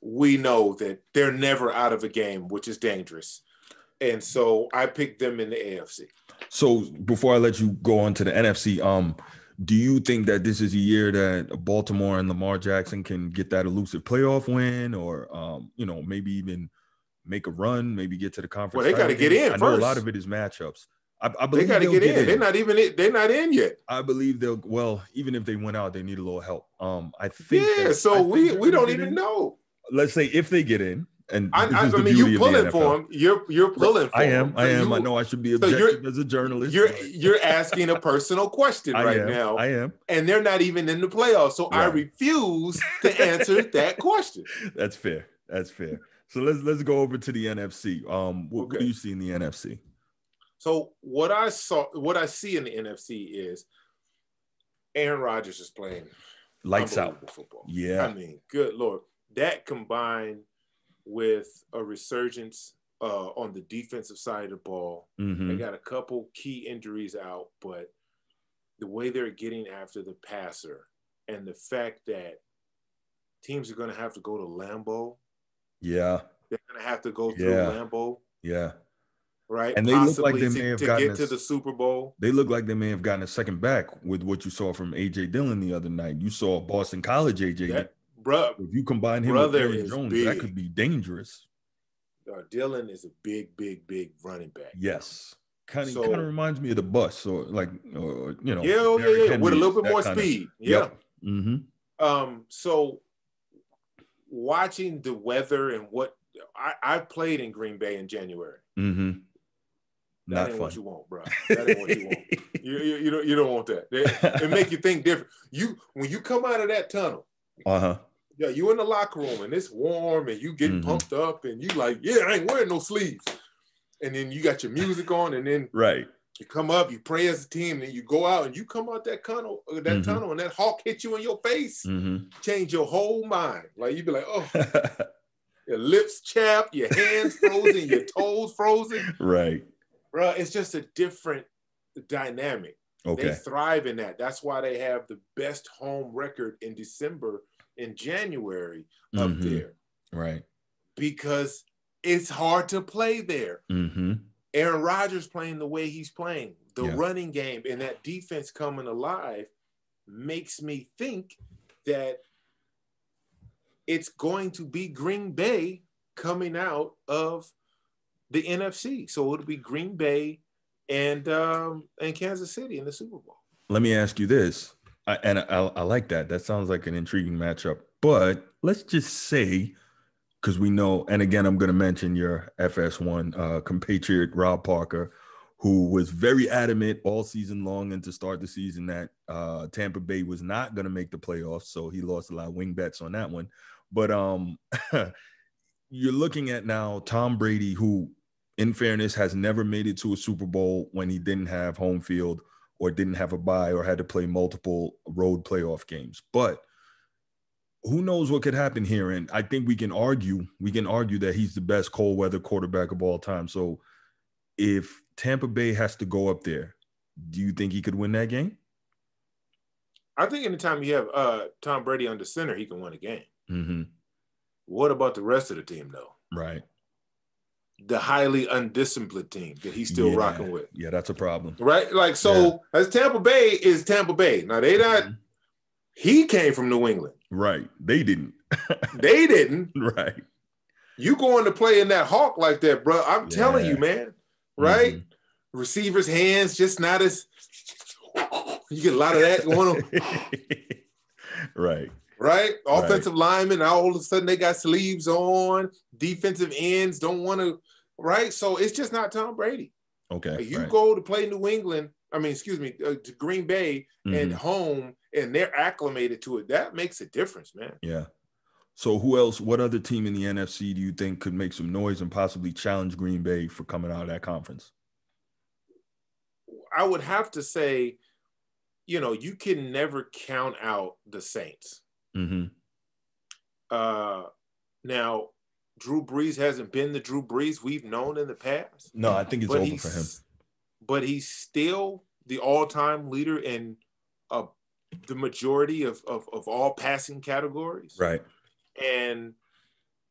we know that they're never out of a game, which is dangerous. And so I picked them in the A F C. So before I let you go on to the N F C, um, do you think that this is a year that Baltimore and Lamar Jackson can get that elusive playoff win, or um, you know, maybe even make a run, maybe get to the conference? Well, they got to get in. I know first. a lot of it is matchups. I, I believe they got to get, get in. in. They're not even. In, they're not in yet. I believe they'll. Well, even if they went out, they need a little help. Um, I think. Yeah. That, so I think we we don't even in. know. Let's say if they get in. And I, I mean, you're pulling for him. You're you're pulling for him. I am. I am. You. I know I should be objective so as a journalist. You're you're asking a personal question I right am, now. I am. And they're not even in the playoffs, so right. I refuse to answer that question. That's fair. That's fair. So let's let's go over to the N F C. Um, what, okay. what do you see in the N F C? So what I saw, what I see in the N F C is Aaron Rodgers is playing lights out football. Yeah. I mean, good Lord, that combined with a resurgence uh, on the defensive side of the ball. Mm-hmm. They got a couple key injuries out, but the way they're getting after the passer and the fact that teams are going to have to go to Lambeau. Yeah. They're going to have to go through yeah. Lambeau. Yeah. Right. And they Possibly look like they may have to gotten get a, to the Super Bowl. They look like they may have gotten a second back with what you saw from A J Dillon the other night. You saw Boston College A J. That, bro, if you combine him with Aaron Jones, big. that could be dangerous. Uh, Dillon is a big, big, big running back. Yes. Kind of, so, kind of reminds me of the bus, or like, or, you know. Yeah, oh, yeah, yeah. With a little bit more speed. Of, yeah. Yep. Mm-hmm. Um. So watching the weather and what I, I played in Green Bay in January. Mm-hmm. That Not ain't fun. What you want, bro. That ain't what you want. You, you, you, don't, you don't want that. It, it make you think different. You When you come out of that tunnel, uh-huh. yeah, you in the locker room and it's warm and you get mm-hmm. pumped up and you like, yeah, I ain't wearing no sleeves. And then you got your music on and then right. you come up, you pray as a team, and then you go out and you come out that tunnel, that mm-hmm. tunnel, and that hawk hit you in your face, mm-hmm. change your whole mind. Like you'd be like, oh. Your lips chapped, your hands frozen, your toes frozen. Right. Bro, it's just a different dynamic. Okay. They thrive in that. That's why they have the best home record in December and January up mm-hmm. there. Right. Because it's hard to play there. Mm-hmm. Aaron Rodgers playing the way he's playing, the yeah. running game and that defense coming alive makes me think that it's going to be Green Bay coming out of the N F C. So it'll be Green Bay and um, and Kansas City in the Super Bowl. Let me ask you this, I, and I, I like that. That sounds like an intriguing matchup. But let's just say, because we know, and again, I'm going to mention your F S one uh, compatriot, Rob Parker, who was very adamant all season long and to start the season that uh, Tampa Bay was not going to make the playoffs. So he lost a lot of wing bets on that one. But um, you're looking at now Tom Brady, who, in fairness, has never made it to a Super Bowl when he didn't have home field or didn't have a bye or had to play multiple road playoff games. But who knows what could happen here? And I think we can argue, we can argue that he's the best cold weather quarterback of all time. So if Tampa Bay has to go up there, do you think he could win that game? I think anytime you have uh, Tom Brady under center, he can win a game. Mm-hmm. What about the rest of the team, though? Right. The highly undisciplined team that he's still yeah. rocking with. Yeah, that's a problem. Right? Like, so yeah. as Tampa Bay is Tampa Bay. Now, they not mm-hmm. – he came from New England. Right. They didn't. they didn't. Right. You going to play in that hawk like that, bro. I'm yeah. telling you, man. Right? Mm-hmm. Receivers' hands just not as – you get a lot of that going on. right. Right? Offensive right. linemen, all of a sudden they got sleeves on. Defensive ends don't want to – right? So it's just not Tom Brady. Okay. Like you right. go to play New England – I mean, excuse me, uh, to Green Bay mm-hmm. and home, and they're acclimated to it. That makes a difference, man. Yeah. So who else, what other team in the N F C do you think could make some noise and possibly challenge Green Bay for coming out of that conference? I would have to say, you know, you can never count out the Saints. Mm-hmm. Uh, now, Drew Brees hasn't been the Drew Brees we've known in the past. No, I think it's over for him. But he's still the all-time leader in uh, the majority of, of, of all passing categories. Right. And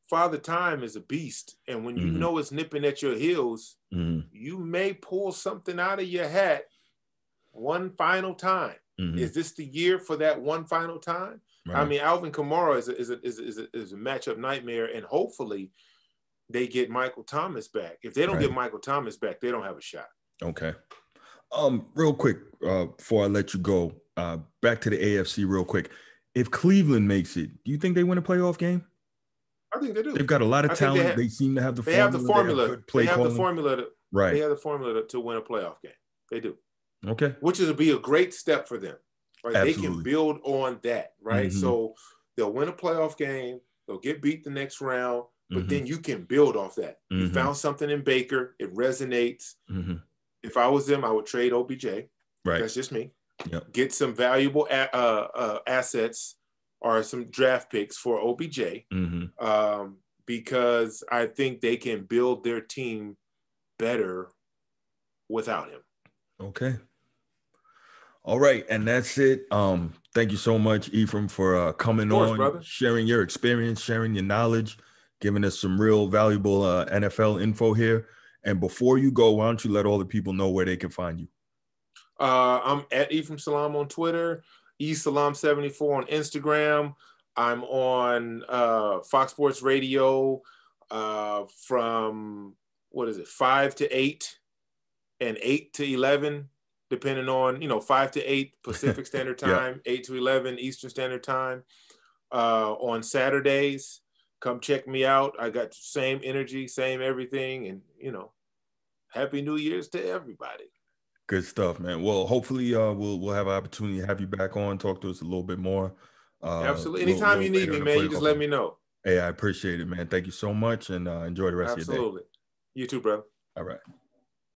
Father Time is a beast. And when you mm-hmm. know it's nipping at your heels, mm-hmm. you may pull something out of your hat one final time. Mm-hmm. Is this the year for that one final time? Right. I mean, Alvin Kamara is a, is, a, is, a, is, a, is a matchup nightmare. And hopefully they get Michael Thomas back. If they don't right. get Michael Thomas back, they don't have a shot. Okay. Um, real quick, uh, before I let you go, uh, back to the A F C real quick. If Cleveland makes it, do you think they win a playoff game? I think they do. They've got a lot of talent. They, have, they seem to have the they formula. Have the formula. They have, play they have the formula. To, right. They have the formula to, to win a playoff game. They do. Okay. Which will be a great step for them. Right? Absolutely. They can build on that. Right. Mm-hmm. So they'll win a playoff game. They'll get beat the next round. But mm-hmm. then you can build off that. Mm-hmm. You found something in Baker. It resonates. Mm-hmm. If I was them, I would trade O B J. Right. That's just me. Yep. Get some valuable a- uh, uh, assets or some draft picks for O B J mm-hmm. um, because I think they can build their team better without him. Okay. All right, and that's it. Um, thank you so much, Ephraim, for uh, coming course, on, brother. Sharing your experience, sharing your knowledge, giving us some real valuable uh, N F L info here. And before you go, why don't you let all the people know where they can find you? Uh, I'm at Ephraim Salaam on Twitter, e Salaam seventy-four on Instagram. I'm on uh, Fox Sports Radio uh, from, what is it, five to eight and eight to eleven, depending on, you know, five to eight Pacific Standard Time, yeah. eight to eleven Eastern Standard Time. Uh, on Saturdays, come check me out. I got the same energy, same everything, and, you know, Happy New Year's to everybody. Good stuff, man. Well, hopefully uh, we'll we'll have an opportunity to have you back on, talk to us a little bit more. Uh, Absolutely. Anytime little, little you need me, man, you just let me know. Hey, I appreciate it, man. Thank you so much, and uh, enjoy the rest Absolutely. Of your day. Absolutely. You too, bro. All right.